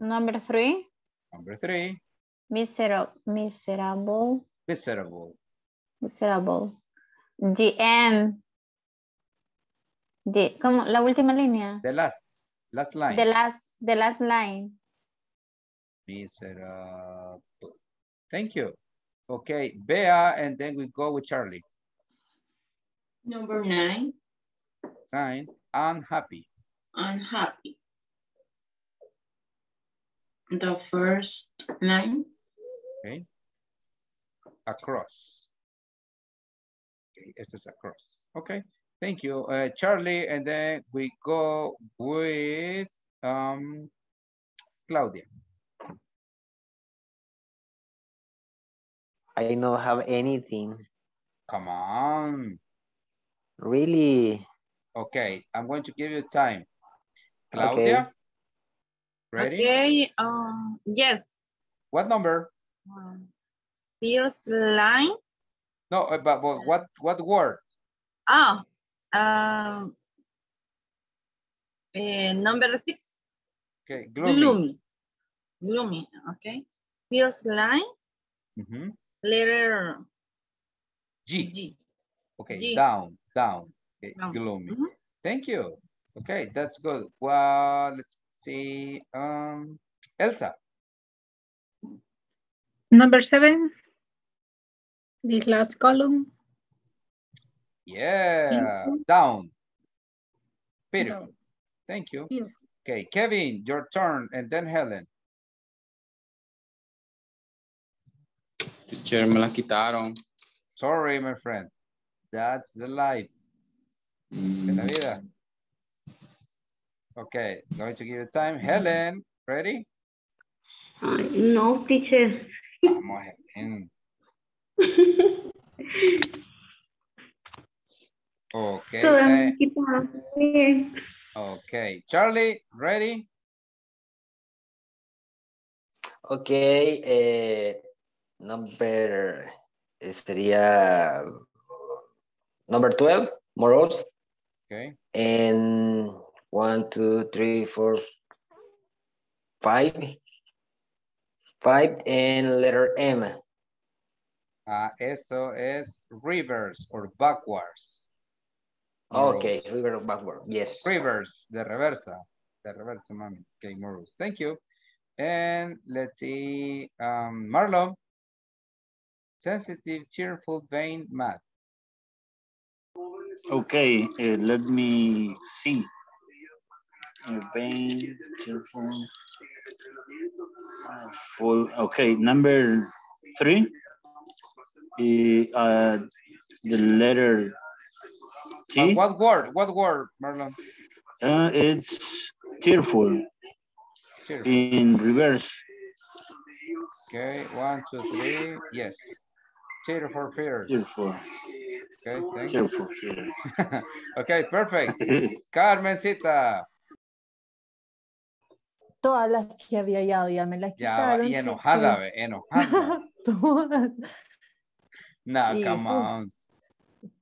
Number 3. Number 3. Miserable. The end. ¿Cómo? La última línea. The last line. The last line. Miserable. Thank you. Okay, Bea, and then we go with Charlie. Number 9. 9. Unhappy. The first line. Okay. Across. Okay, esto es across. Okay, thank you. Charlie, and then we go with Claudia. I don't have anything. Come on. Really? Okay, I'm going to give you time. Claudia? Okay. Ready? Okay, yes. What number? First line. No, but what word? Oh, number 6. Okay, gloomy, okay. First line, letter G. Okay, G. down, okay. Gloomy. Thank you. Okay, that's good. Well, let's see, Elsa. Number 7. The last column. Yeah, down. Beautiful. Down. Thank you. Beautiful. Okay, Kevin, your turn, and then Helen. Teacher, me la quitaron. Sorry, my friend. That's the life. De la vida. Okay, going to give you time. Helen, ready? No, teacher. Vamos, Helen. Okay. Okay, Charlie, ready? Okay, number sería number 12, morose. Okay. And 1, 2, 3, 4, 5, and letter M. Eso es reverse or backwards. Okay, reverse or backwards, yes. Reverse, de reversa, mami. Okay, morose. Thank you. And let's see, Marlon. Sensitive, cheerful, vain, mad. Okay, let me see. Vain, cheerful, full. Okay, number 3. The letter T. What word, Marlon? It's cheerful. In reverse. Okay, 1, 2, 3. Yes. Cheerful, fierce. Cheerful. Okay, thank you. Okay, perfect. Carmencita. Todas las que había hallado ya me las quitaron. Ya, y enojada, ve, enojada. Todas. No, y come on.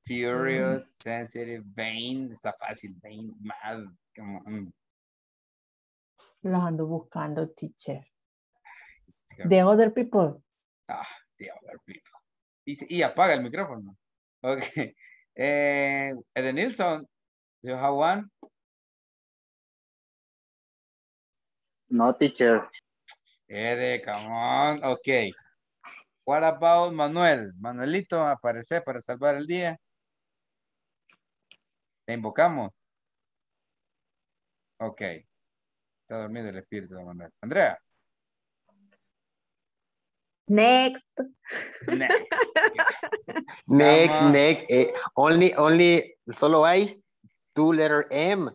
Furious, sensitive, vain. Está fácil, vain, mad. Come on. Las ando buscando, teacher. The other people. Ah, the other people. Y apaga el micrófono. Okay. Edenilson, do you have one? No, teacher. Ede, come on. Okay. What about Manuel? Manuelito, aparece para salvar el día. Te invocamos. Ok. Está dormido el espíritu de Manuel. Andrea. Next. Next. Okay. Next. Solo hay two letter M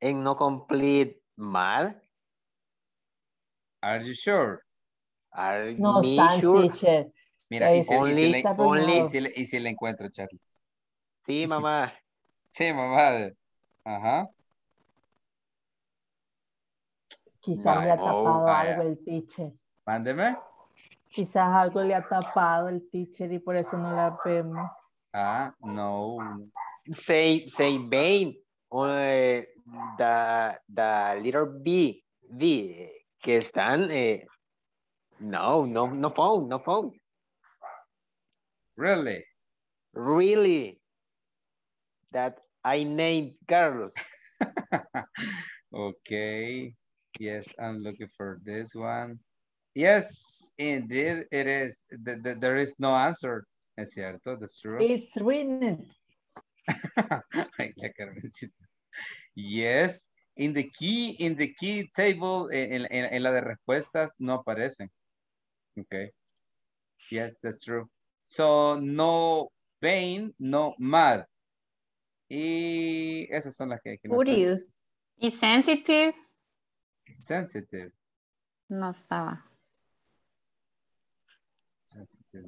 en no complete mal. Are you sure? Are no you stand sure? Teacher. Mira, y si le encuentro, Charlie. Sí, mamá. Sí, mamá. Ajá. Quizás le ha tapado algo el teacher. Mándeme. Quizás algo le ha tapado el teacher y por eso no la vemos. Ah, no. Say Bane. The little B. D. Que están... No phone. Really? That I named Carlos. Okay. Yes, I'm looking for this one. Yes, indeed, it is. There is no answer. Es cierto, that's true. It's written. Yes, in the key table, en la de respuestas, no aparecen. Okay. Yes, that's true. So, no pain, no mad. Y esas son las que hay que... Curious. No, y sensitive. Sensitive. No estaba. Sensitive.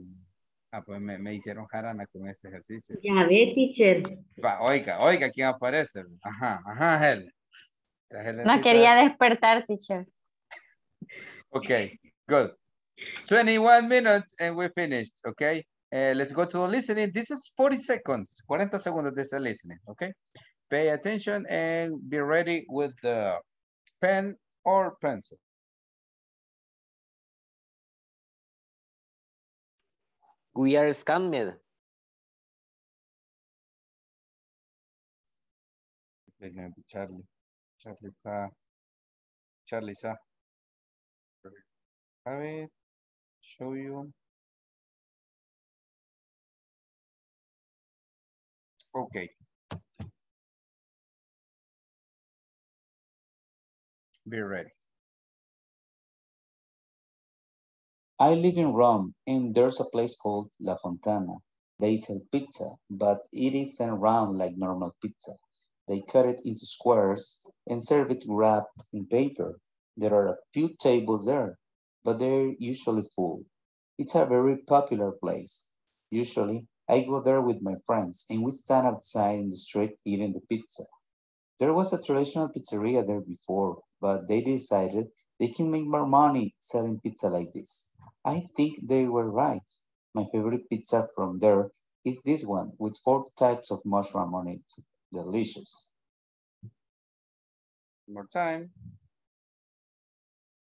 Ah, pues me hicieron jarana con este ejercicio. Ya ve, teacher. Oiga, ¿quién aparece? Ajá, él. No quería despertar, teacher. Okay, good. 21 minutes and we finished, okay? Let's go to the listening. This is 40 seconds. 40 segundos de ese listening, okay? Pay attention and be ready with the pen or pencil. We are scammed. Charlie está. A ver, show you. Okay. Be ready. I live in Rome, and there's a place called La Fontana. They sell pizza, but it isn't round like normal pizza. They cut it into squares and serve it wrapped in paper. There are a few tables there, but they're usually full. It's a very popular place. Usually, I go there with my friends, and we stand outside in the street eating the pizza. There was a traditional pizzeria there before, but they decided they can make more money selling pizza like this. I think they were right. My favorite pizza from there is this one with 4 types of mushroom on it. Delicious. More time.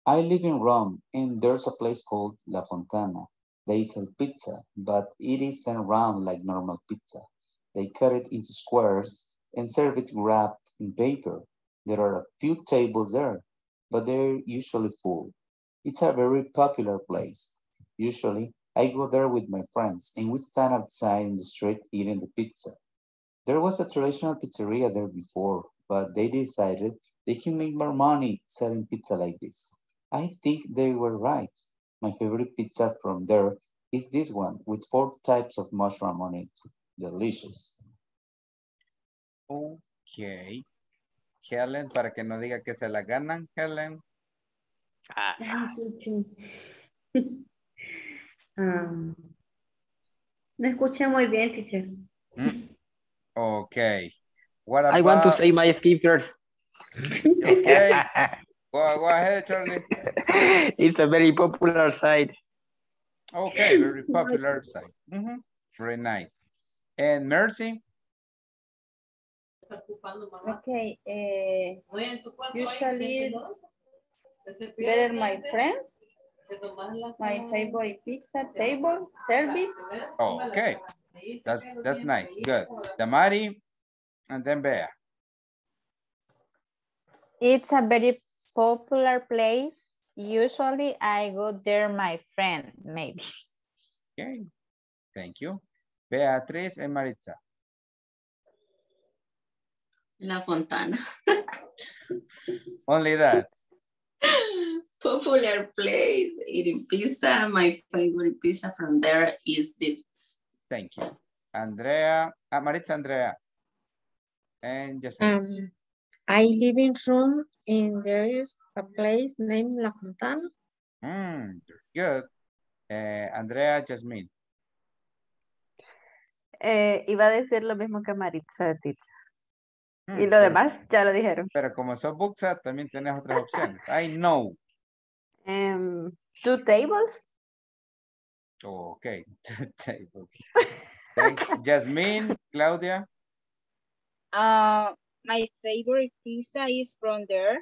I live in Rome, and there's a place called La Fontana. They sell pizza, but it isn't round like normal pizza. They cut it into squares and serve it wrapped in paper. There are a few tables there, but they're usually full. It's a very popular place. Usually, I go there with my friends, and we stand outside in the street eating the pizza. There was a traditional pizzeria there before, but they decided they can make more money selling pizza like this. I think they were right. My favorite pizza from there is this one with 4 types of mushroom on it. Delicious. Okay. Helen, para que no diga que se la ganan, Helen. No escuché muy bien, teacher. Okay. What about... I want to say my speakers. Okay. Go ahead, Charlie. It's a very popular site. Okay, very popular site. Mm-hmm. Very nice. And Mercy? Okay. Usually Better my friends, my favorite pizza, table, service. Oh, okay. That's nice. Good. Damari and then Bea. It's a very popular place. Usually I go there, my friend, maybe. Okay. Thank you. Beatriz and Maritza. La Fontana. Only that. Popular place, eating pizza. My favorite pizza from there is this. Thank you. Andrea, Maritza Andrea. And just I live in Rome and there is a place named La Fontana. Good. Andrea, Jasmine. Iba a decir lo mismo que Maritza, Tita. Y lo demás ya lo dijeron. Pero como sos buxa, también tenés otras opciones. I know. Two tables. Ok, two tables. Jasmine, Claudia. My favorite pizza is from there.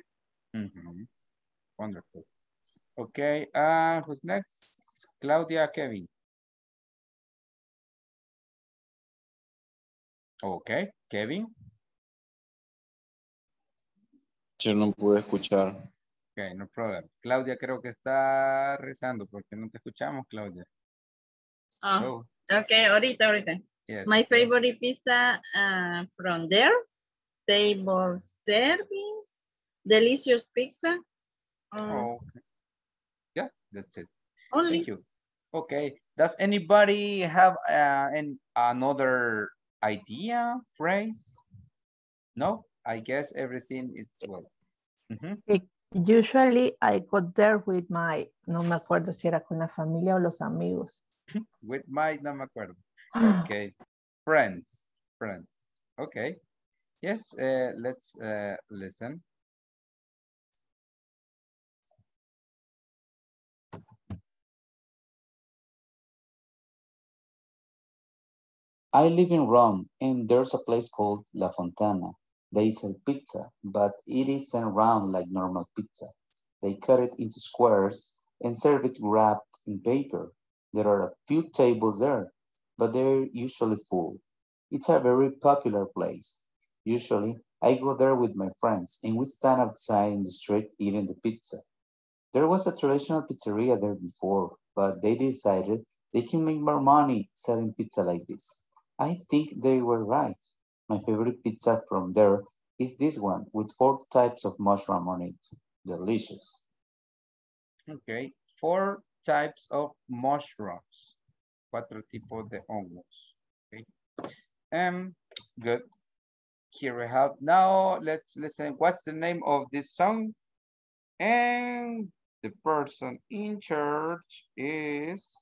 Wonderful. Ok, who's next? Claudia, Kevin. Ok, Kevin. Yo no pude escuchar. Ok, no problem. Claudia creo que está rezando porque no te escuchamos, Claudia. Oh, ok, ahorita. Yes. My favorite pizza from there. Table service. Delicious pizza. Okay. Yeah, that's it. Only. Thank you. Ok, does anybody have another idea, phrase? No? I guess everything is well. Usually I go there with my, no me acuerdo si era con la familia o los amigos. With my, no me acuerdo. Okay. Friends. Okay. Yes, let's listen. I live in Rome and there's a place called La Fontana. They sell pizza, but it isn't round like normal pizza. They cut it into squares and serve it wrapped in paper. There are a few tables there, but they're usually full. It's a very popular place. Usually, I go there with my friends, and we stand outside in the street eating the pizza. There was a traditional pizzeria there before, but they decided they can make more money selling pizza like this. I think they were right. My favorite pizza from there is this one with 4 types of mushroom on it. Delicious. Okay, 4 types of mushrooms. 4 tipos de hongos. Okay. Good. Here we have, now let's listen. What's the name of this song? And the person in charge is...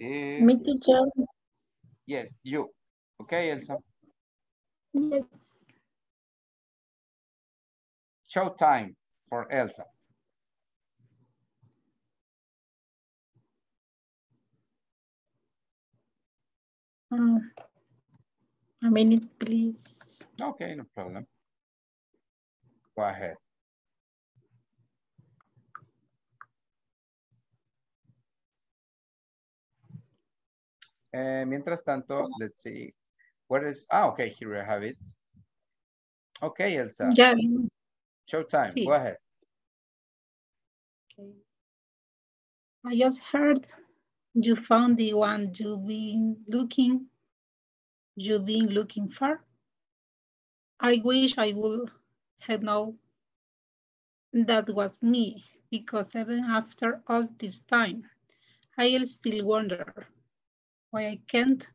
Me, teacher. Yes, you. Okay, Elsa. Yes. Show time for Elsa. A minute, please. Okay, no problem. Go ahead. Mientras tanto, let's see. What is, okay, here we have it. Okay, Elsa. Yeah. Show time, sí. Go ahead. Okay. I just heard you found the one you've been looking for. I wish I would have known that was me, because even after all this time, I'll still wonder why I can't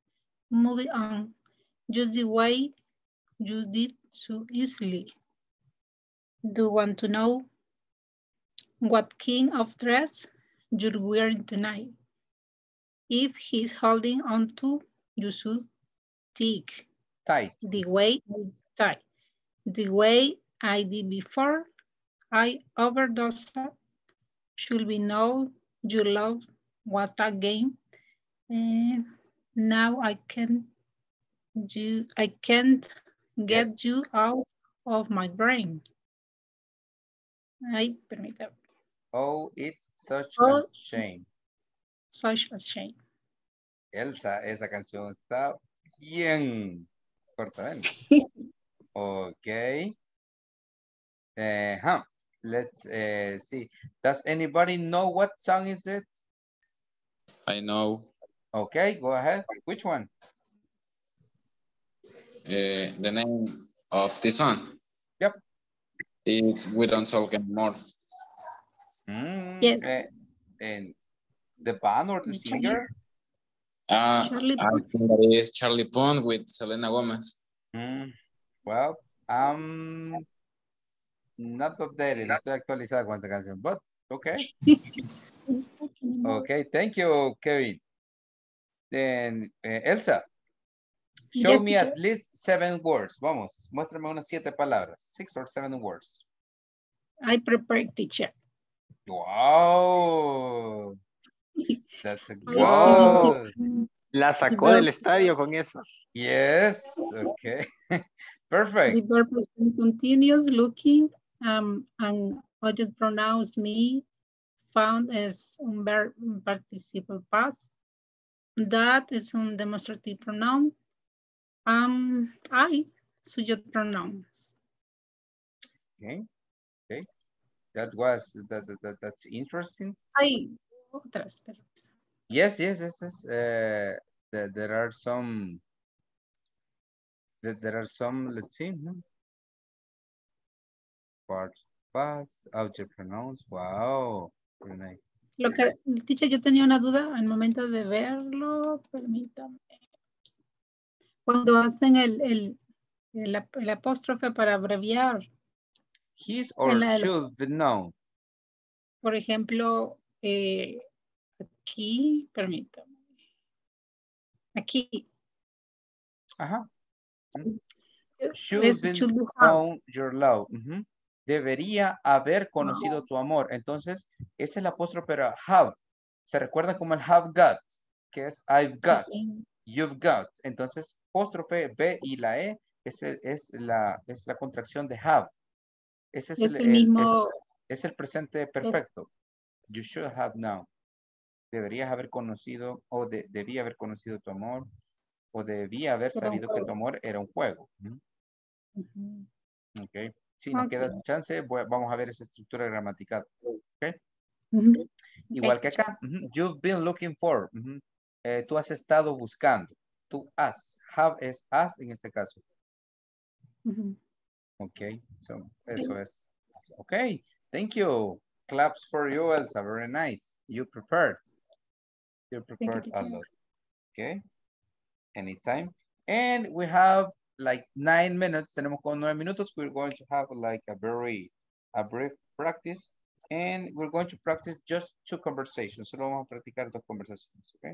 move on. Just the way you did so easily. Do you want to know what kind of dress you're wearing tonight? If he's holding on to, you should take the way I did before I overdosed. Should we know your love was a game? And now I can't get you out of my brain. Ay, permítame. Oh, it's such a shame. Such a shame. Elsa, esa canción está bien. Corta, ok. Let's see. Does anybody know what song is it? I know. Okay, go ahead. Which one? The name of the song. Yep. It's We Don't Talk Anymore. Yes. And the band or the singer? I think that is Charlie Pond with Selena Gomez. Well, not updated. Estoy actualizada con esta canción, but okay. Okay, thank you, Kevin. Then Elsa, show me teacher. At least 7 words. Vamos, muéstrame unas 7 palabras. 6 or 7 words. I prepared, teacher. Wow. That's a goal. La sacó del estadio con eso. Yes, okay. Perfect. The verb continues looking and object pronouns me found as un verb participle past. That is un demonstrative pronoun. I subject pronouns. Okay. Okay. That was that's interesting. I otras verbs. Yes. There are some. There are some, let's see. Parts past, object pronouns. Wow, very nice. Lo que, teacher, yo tenía una duda al momento de verlo, permítame. Cuando hacen el apóstrofe para abreviar. His or should, no. Por ejemplo, aquí, permítame. Aquí. Ajá. Should know your love. Debería haber conocido tu amor. Entonces, ese es el apóstrofe para have. Se recuerda como el have got, que es I've got, you've got. Entonces, apóstrofe B y la E es la contracción de have. Ese es el presente perfecto. You should have now. Deberías haber conocido o debía haber conocido tu amor. O debía haber sabido que tu amor era un juego. Ok. Si nos queda chance, vamos a ver esa estructura gramatical. Okay. Igual que acá. You've been looking for. Tú has estado buscando. Tú has. Have es has en este caso. Ok. So, eso es. Ok. Thank you. Claps for you, Elsa. Very nice. You prepared. You prepared a lot. Ok. Anytime. And we have like 9 minutes. Tenemos con 9 minutos. We're going to have like a brief practice. And we're going to practice just 2 conversations. Solo vamos a practicar 2 conversaciones, okay?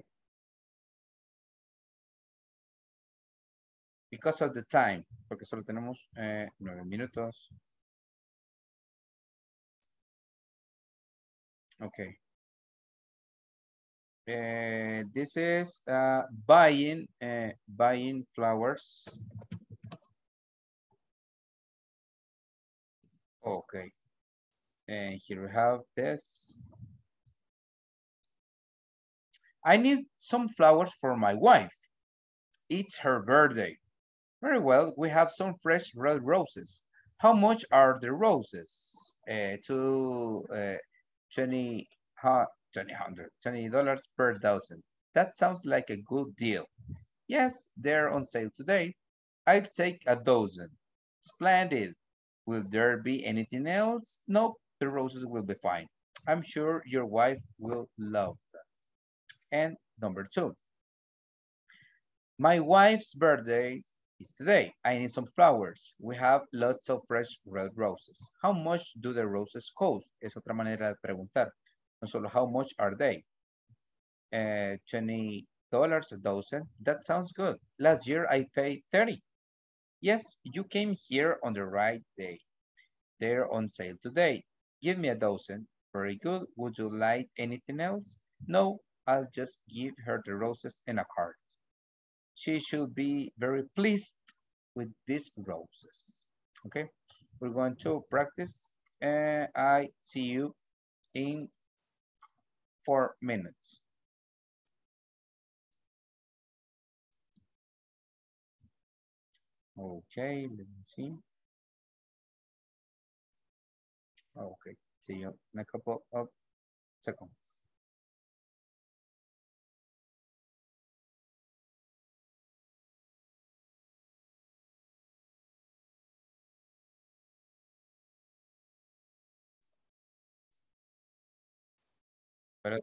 Because of the time. Porque solo tenemos 9 minutos. Okay. This is buying flowers. Okay. And here we have this. I need some flowers for my wife. It's her birthday. Very well. We have some fresh red roses. How much are the roses? $20 per dozen. That sounds like a good deal. Yes, they're on sale today. I'll take a dozen. Splendid. Will there be anything else? Nope, the roses will be fine. I'm sure your wife will love them. And number 2. My wife's birthday is today. I need some flowers. We have lots of fresh red roses. How much do the roses cost? Es otra manera de preguntar. No solo how much are they? $20 a dozen. That sounds good. Last year I paid $30. Yes, you came here on the right day. They're on sale today. Give me a dozen. Very good. Would you like anything else? No, I'll just give her the roses and a card. She should be very pleased with these roses. Okay, we're going to practice and I see you in 4 minutes. Okay, let me see. Okay, see you in a couple of seconds. Pero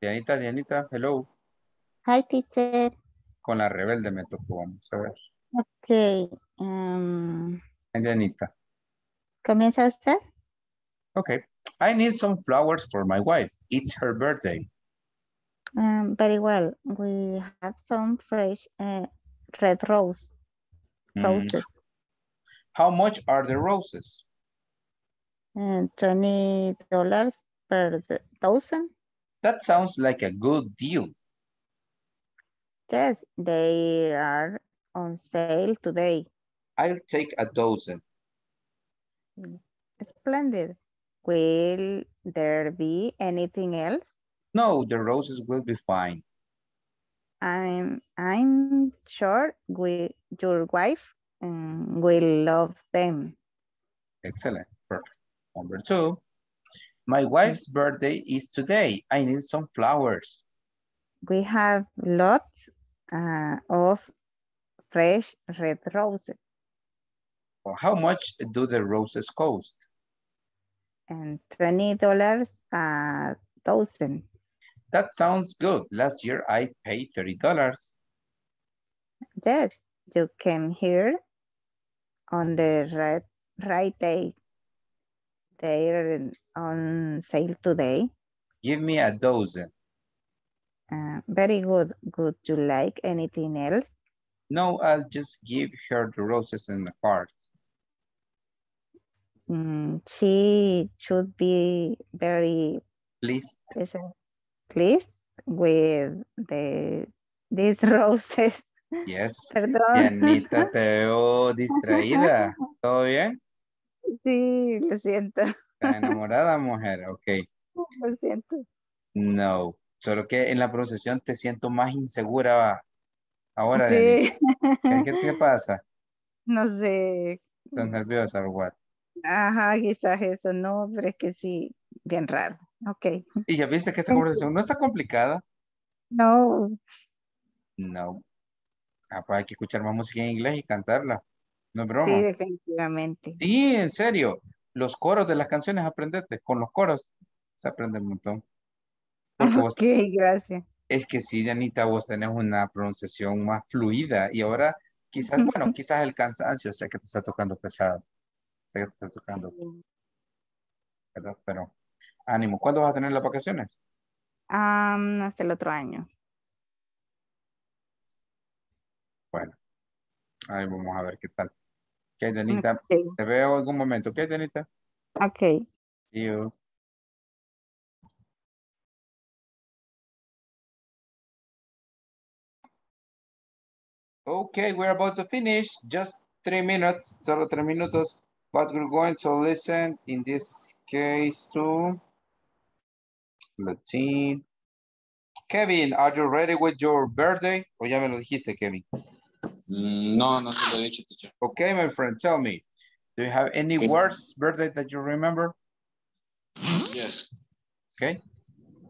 Dianita, hello. Hi, teacher. Con la rebelde me tocó, vamos a ver. Ok. Dianita. ¿Comienza usted? Ok. I need some flowers for my wife. It's her birthday. Very well. We have some fresh red roses. How much are the roses? $20 per dozen. That sounds like a good deal. Yes, they are on sale today. I'll take a dozen. Splendid. Will there be anything else? No, the roses will be fine. I'm sure your wife will love them. Excellent. Perfect. Number two, my wife's birthday is today. I need some flowers. We have lots of fresh red roses. Well, how much do the roses cost? And $20 a dozen. That sounds good. Last year I paid $30. Yes, you came here on the right day. They are on sale today. Give me a dozen. Very good. Would you like anything else? No, I'll just give her the roses and the card. She should be very pleased. Pleased with these roses. Yes. Perdón. Dianita, te veo distraída. ¿Todo bien? Sí, lo siento. ¿Está enamorada, mujer? Ok. Lo siento. No, solo que en la procesión te siento más insegura ahora. Sí. ¿Qué pasa? No sé. ¿Estás nerviosa o what? Ajá, quizás eso, no, pero es que sí, bien raro. Ok. ¿Y ya viste que esta conversación no está complicada? No. No. Ah, pues hay que escuchar más música en inglés y cantarla. No es broma. Sí, definitivamente. Sí, en serio. Los coros de las canciones, aprendete. Con los coros se aprende un montón. Porque ok, gracias. Es que sí, Dianita, vos tenés una pronunciación más fluida. Y ahora, quizás, bueno, quizás el cansancio, sé que te está tocando pesado. Sé que te está tocando. Sí. Pero, ánimo. ¿Cuándo vas a tener las vacaciones? Hasta el otro año. Bueno. Ahí vamos a ver qué tal. Ok, Dianita, okay. Te veo en algún momento. Ok, Dianita. Ok. See you. Ok, we're about to finish. Just 3 minutes. Solo 3 minutos. But we're going to listen, in this case, to Latin. Kevin, are you ready with your birthday? O ya me lo dijiste, Kevin. No, no se lo he dicho, teacher. Okay, my friend, tell me. Do you have any worst birthday that you remember? Yes. Okay.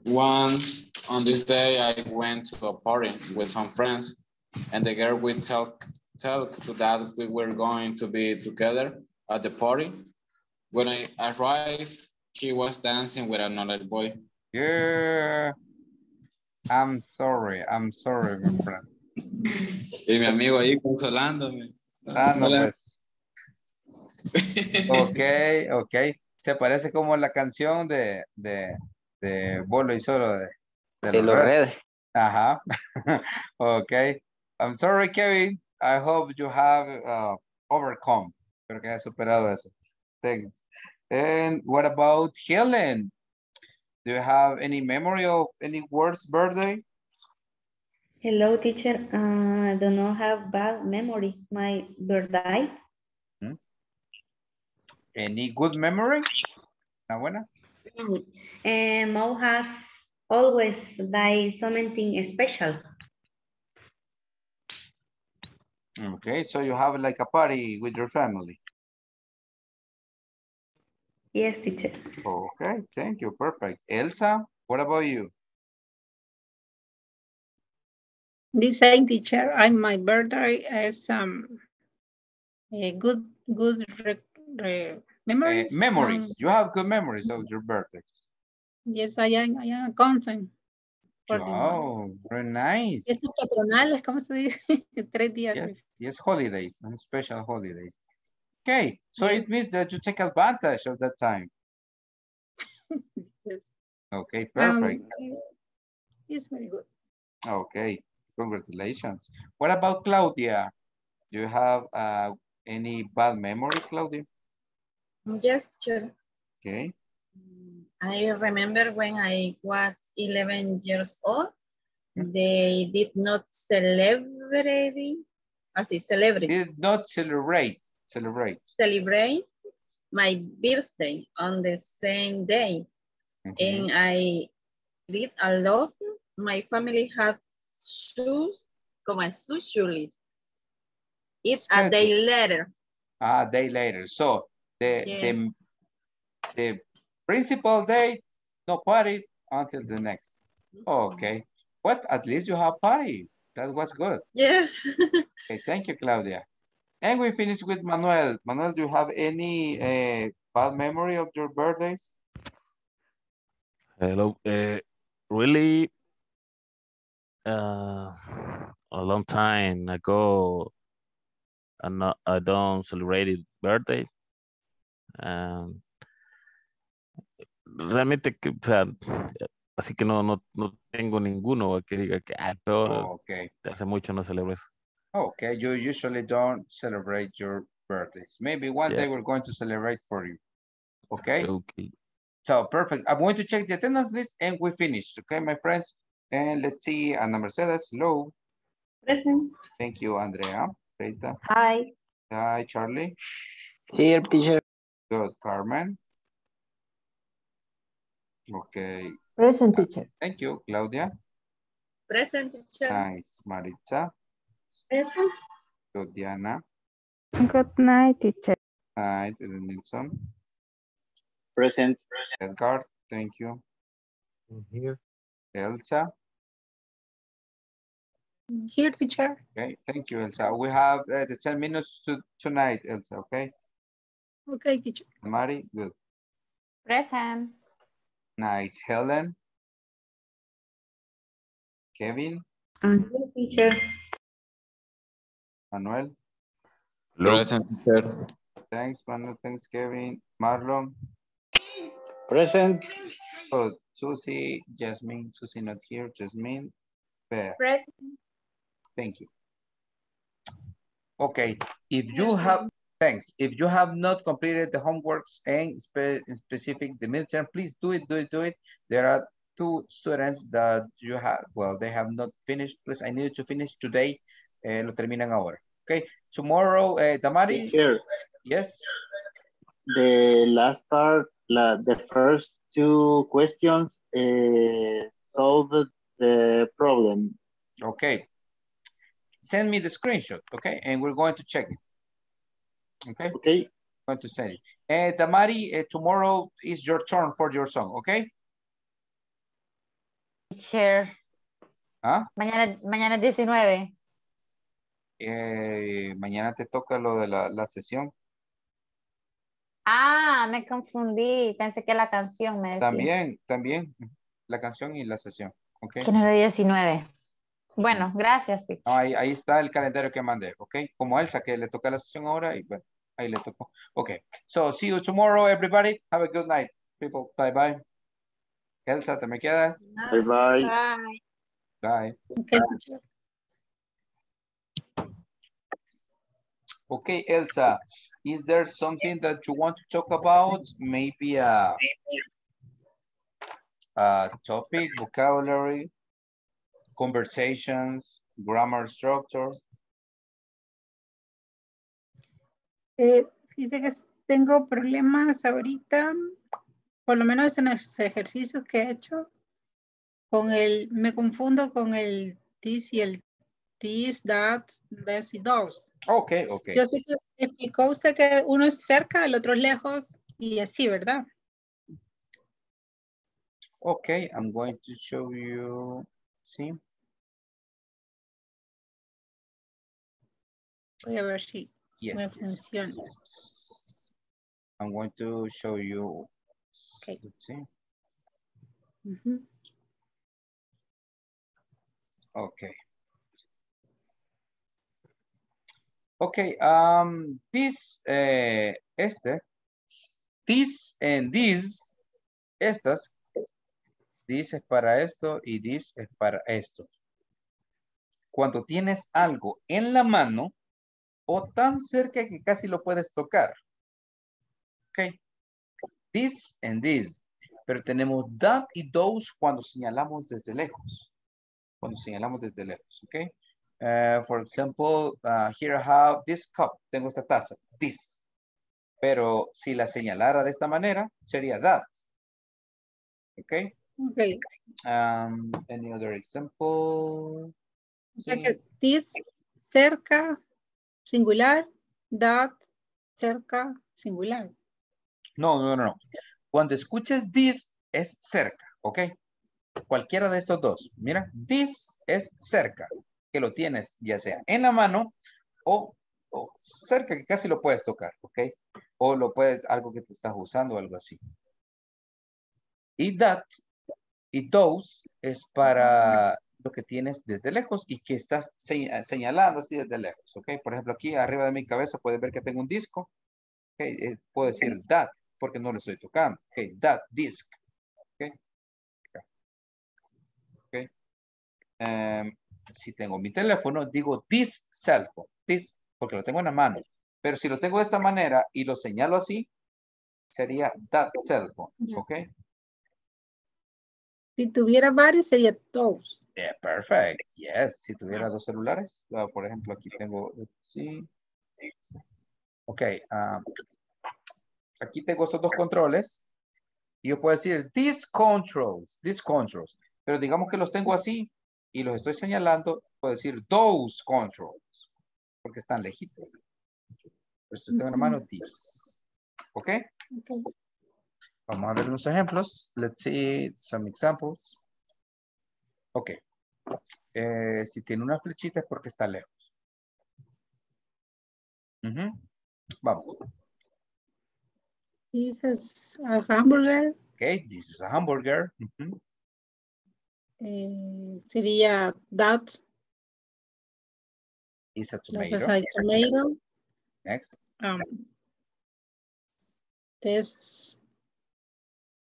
Once on this day, I went to a party with some friends, and the girl we talked to that we were going to be together at the party. When I arrived, she was dancing with another boy. Yeah. I'm sorry, my friend. Y mi amigo ahí consolándome. No, pues. Ok. Se parece como la canción de Bolo y Solo de los Redes. Ajá. Ok. I'm sorry, Kevin. I hope you have overcome. Espero que hayas superado eso. Thanks. And what about Helen? Do you have any memory of any worst birthday? Hello, teacher. I do not have bad memory. My birthday Any good memory? ¿Una buena? Mo has always buy something special. Okay, so you have like a party with your family. Yes, teacher. Okay, thank you. Perfect. Elsa, what about you? The same, teacher, and my birthday is a good memories. Memories. You have good memories of your birthdays. Yes, I am a consent. Wow, very nice. Es patronales, ¿cómo se dice? 3 días. Yes, holidays and special holidays. Okay, so yes. It means that you take advantage of that time. Yes. Okay, perfect. It's very good. Okay, congratulations. What about Claudia? Do you have any bad memories, Claudia? Yes, sure. Okay. I remember when I was 11 years old, they did not celebrate. Celebrate my birthday on the same day. And I did a lot. My family had shoes, usually. It's a day later. A day later. So the principal day, no party until the next. Okay. But at least you have party. That was good. Yes. Okay, thank you, Claudia. And we finish with Manuel. Manuel, do you have any bad memory of your birthdays? Hello. Really, a long time ago, I don't celebrate birthday. Realmente, o sea, así que no tengo ninguno que diga que hace mucho no celebro eso. Okay, you usually don't celebrate your birthdays. Maybe one day we're going to celebrate for you. Okay? Okay. So, perfect. I'm going to check the attendance list and we finished. Okay, my friends? And let's see, Ana Mercedes, hello. Present. Thank you, Andrea. Rita. Hi. Hi, Charlie. Here, teacher. Good, Carmen. Okay. Present, teacher. Thank you, Claudia. Present, teacher. Nice, Maritza. Present. Good, Diana. Good night, teacher. Night, Nilsson. Present. Edgar, thank you. I'm here. Elsa. I'm here, teacher. Okay, thank you, Elsa. We have the 10 minutes tonight, Elsa, okay? Okay, teacher. Mari, good. Present. Nice, Helen. Kevin. I'm here, teacher. Manuel. Present, teacher. Thanks, Manuel. Thanks, Kevin. Marlon. Present. Oh, Susie, Jasmine. Susie not here. Jasmine. Beth. Present. Thank you. Okay. If you have... Thanks. If you have not completed the homeworks and specific the midterm, please do it. There are 2 students that you have, well, they have not finished. Please, I need to finish today. Lo terminan ahora. Okay. Tomorrow, Damari. Sure. Yes. The last part, the first 2 questions solved the problem. Okay. Send me the screenshot, okay? And we're going to check it. Okay. Okay. I'm going to send it. Damari, tomorrow is your turn for your song, okay? Teacher. ¿Ah? Mañana 19. Mañana te toca lo de la sesión. Ah, me confundí. Pensé que la canción me decía. También. La canción y la sesión. Okay. Que no era 19. Bueno, gracias. Sí. No, ahí está el calendario que mandé, ¿ok? Como Elsa, que le toca la sesión ahora y bueno, ahí le tocó. Ok, so see you tomorrow, everybody. Have a good night, people. Bye-bye. Elsa, ¿te me quedas? Bye-bye. Bye. Okay. Okay, Elsa, is there something that you want to talk about? Maybe a topic, vocabulary? Conversations, grammar structure. Fíjate que tengo problemas ahorita, por lo menos en los ejercicios que he hecho, con el, me confundo con el this y el this, that, this y those. Ok, ok. Yo sé que explicó usted que uno es cerca, el otro es lejos y así, ¿verdad? Ok, I'm going to show you, sí. Voy a ver si me funciona. Yes. I'm going to show you. Okay. Let's see. Mm-hmm. Okay. Okay. This, this and these, estas, this es para esto y this es para esto. Cuando tienes algo en la mano, o tan cerca que casi lo puedes tocar. Ok. This and this. Pero tenemos that y those cuando señalamos desde lejos. Cuando señalamos desde lejos. Ok. For example, here I have this cup. Tengo esta taza. This. Pero si la señalara de esta manera, sería that. Ok. Ok. Any other example? O sea que this cerca... singular, that, cerca, singular. No, no, no. Cuando escuches this es cerca, ¿ok? Cualquiera de estos dos. Mira, this es cerca, que lo tienes ya sea en la mano o cerca que casi lo puedes tocar, ¿ok? O lo puedes, algo que te estás usando o algo así. Y that y those es para... lo que tienes desde lejos y que estás señalando así desde lejos, ¿ok? Por ejemplo, aquí arriba de mi cabeza puedes ver que tengo un disco, ¿ok? Puedo decir that, porque no lo estoy tocando, ¿ok? That disc, ¿ok? Okay. Si tengo mi teléfono, digo this cell phone, this, porque lo tengo en la mano, pero si lo tengo de esta manera y lo señalo así, sería that cell phone, ¿ok? Si tuviera varios, sería dos. Yeah, perfect. Yes. Si tuviera dos celulares. Por ejemplo, aquí tengo... sí. Ok. Aquí tengo estos dos controles. Y yo puedo decir, these controls. These controls. Pero digamos que los tengo así y los estoy señalando. Puedo decir, those controls. Porque están lejitos. Por eso tengo en la mano, these. ¿Ok? Ok. Vamos a ver unos ejemplos. Let's see some examples. Ok. Si tiene una flechita es porque está lejos. Vamos. This is a hamburger. Ok, this is a hamburger. Sería that. Is a tomato. That is a tomato. Next. This...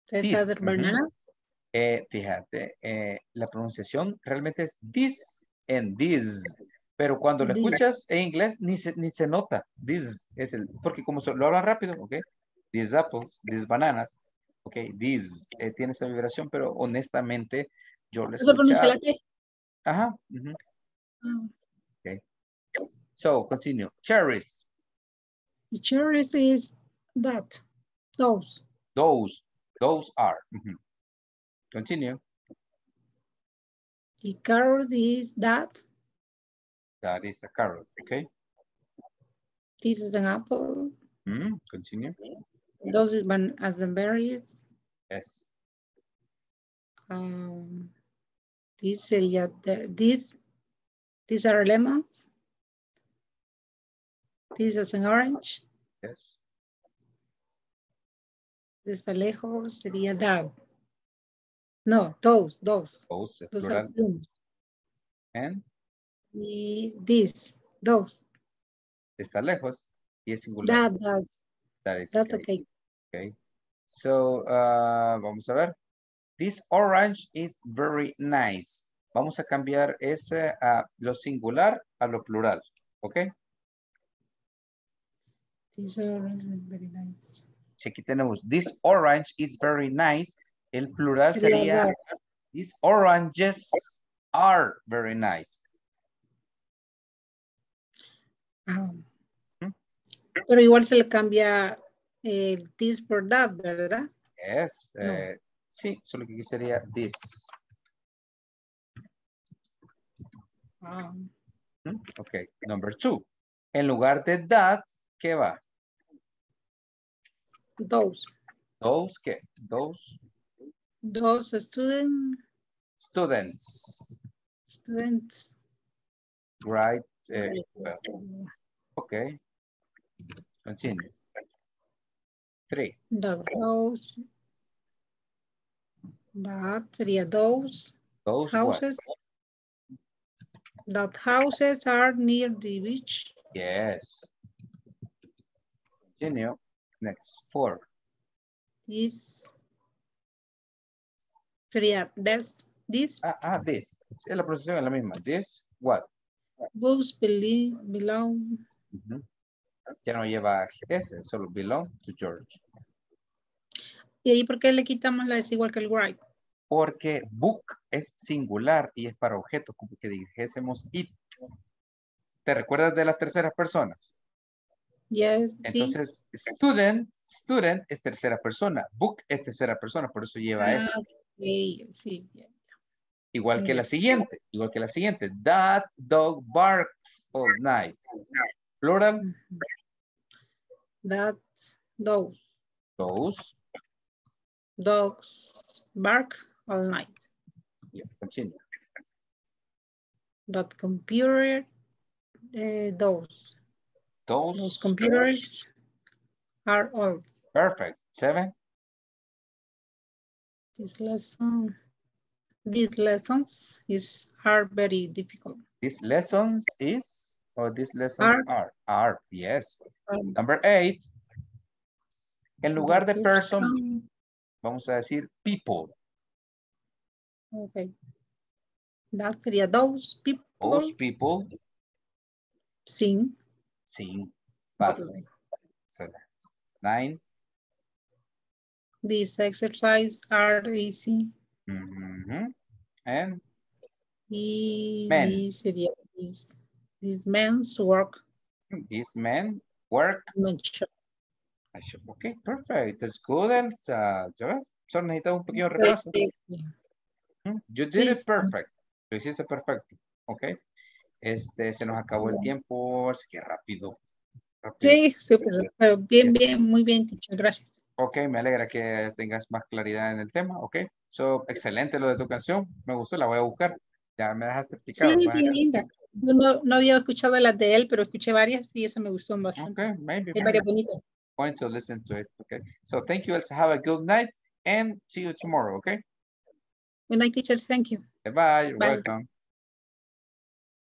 this, fíjate, la pronunciación realmente es this and this, pero cuando lo escuchas en inglés ni se nota. This es el, porque como lo hablan rápido, ok, these apples, these bananas, ok, this, tiene esa vibración, pero honestamente yo lo escuchaba. Ajá. Ok. So, continue. Cherries. The cherries is that, those. Those. Those are. Continue. The carrot is that. That is a carrot, okay. This is an apple. Continue. Those is berries. Yes. These are lemons. This is an orange. Yes. Desde lejos sería that. No, those. Those are plums. And? Y this, those. Está lejos y es singular. That's okay. Okay. So, vamos a ver. This orange is very nice. Vamos a cambiar ese a lo singular a lo plural. ¿Ok? This orange is very nice. Si aquí tenemos, this orange is very nice. El plural sería, these oranges are very nice. Pero igual se le cambia this por that, ¿verdad? Yes. No. Sí, solo que aquí sería this. Ok, number 2. En lugar de that, ¿qué va? Those. ¿Those qué? Those. Those students. Students. Students. Right. Well. Ok. Continue. 3. Those. That sería those. Those houses. What? That houses are near the beach. Yes. Continue. Next. 4. This. Sería this. This. This. La pronunciación es la misma. This. What? Books belong. Uh-huh. Ya no lleva S, solo belong to George. ¿Y ahí por qué le quitamos la S igual que el right? Porque book es singular y es para objetos, como que dijésemos it. ¿Te recuerdas de las terceras personas? Yes. Entonces, sí. student es tercera persona. Book es tercera persona, por eso lleva S. Okay. Sí, yeah. Igual que la siguiente, That dog barks all night. Plural. That dog. Those. Dogs bark all night. Yeah, continue. That computer, those. Those computers are old. Perfect. 7. These lessons are very difficult. These lessons are, yes. Number 8. En lugar de person, vamos a decir people. Okay. That sería those people. Those people. Sing. Badly. 9. These exercises are easy. Mm-hmm. And? Men. Sería these men's work. These men work. Ok, perfect. That's good, Elsa. ¿Ya ves? Solo necesitaba un pequeño repaso. You did it perfect. Lo hiciste perfecto. Ok. Se nos acabó el tiempo. Así que rápido. Sí, súper. Pero bien, muy bien, teacher. Gracias. Ok, me alegra que tengas más claridad en el tema. Ok. Excelente lo de tu canción. Me gustó, la voy a buscar. Ya me dejaste picado. Sí, bien linda. Yo no había escuchado las de él, pero escuché varias y esa me gustó bastante. Ok, maybe. Varias bonitas. Point to listen to it. Okay. So thank you, Elsa. Have a good night and see you tomorrow. Okay. Good night, teacher. Thank you. Bye-bye. You're welcome.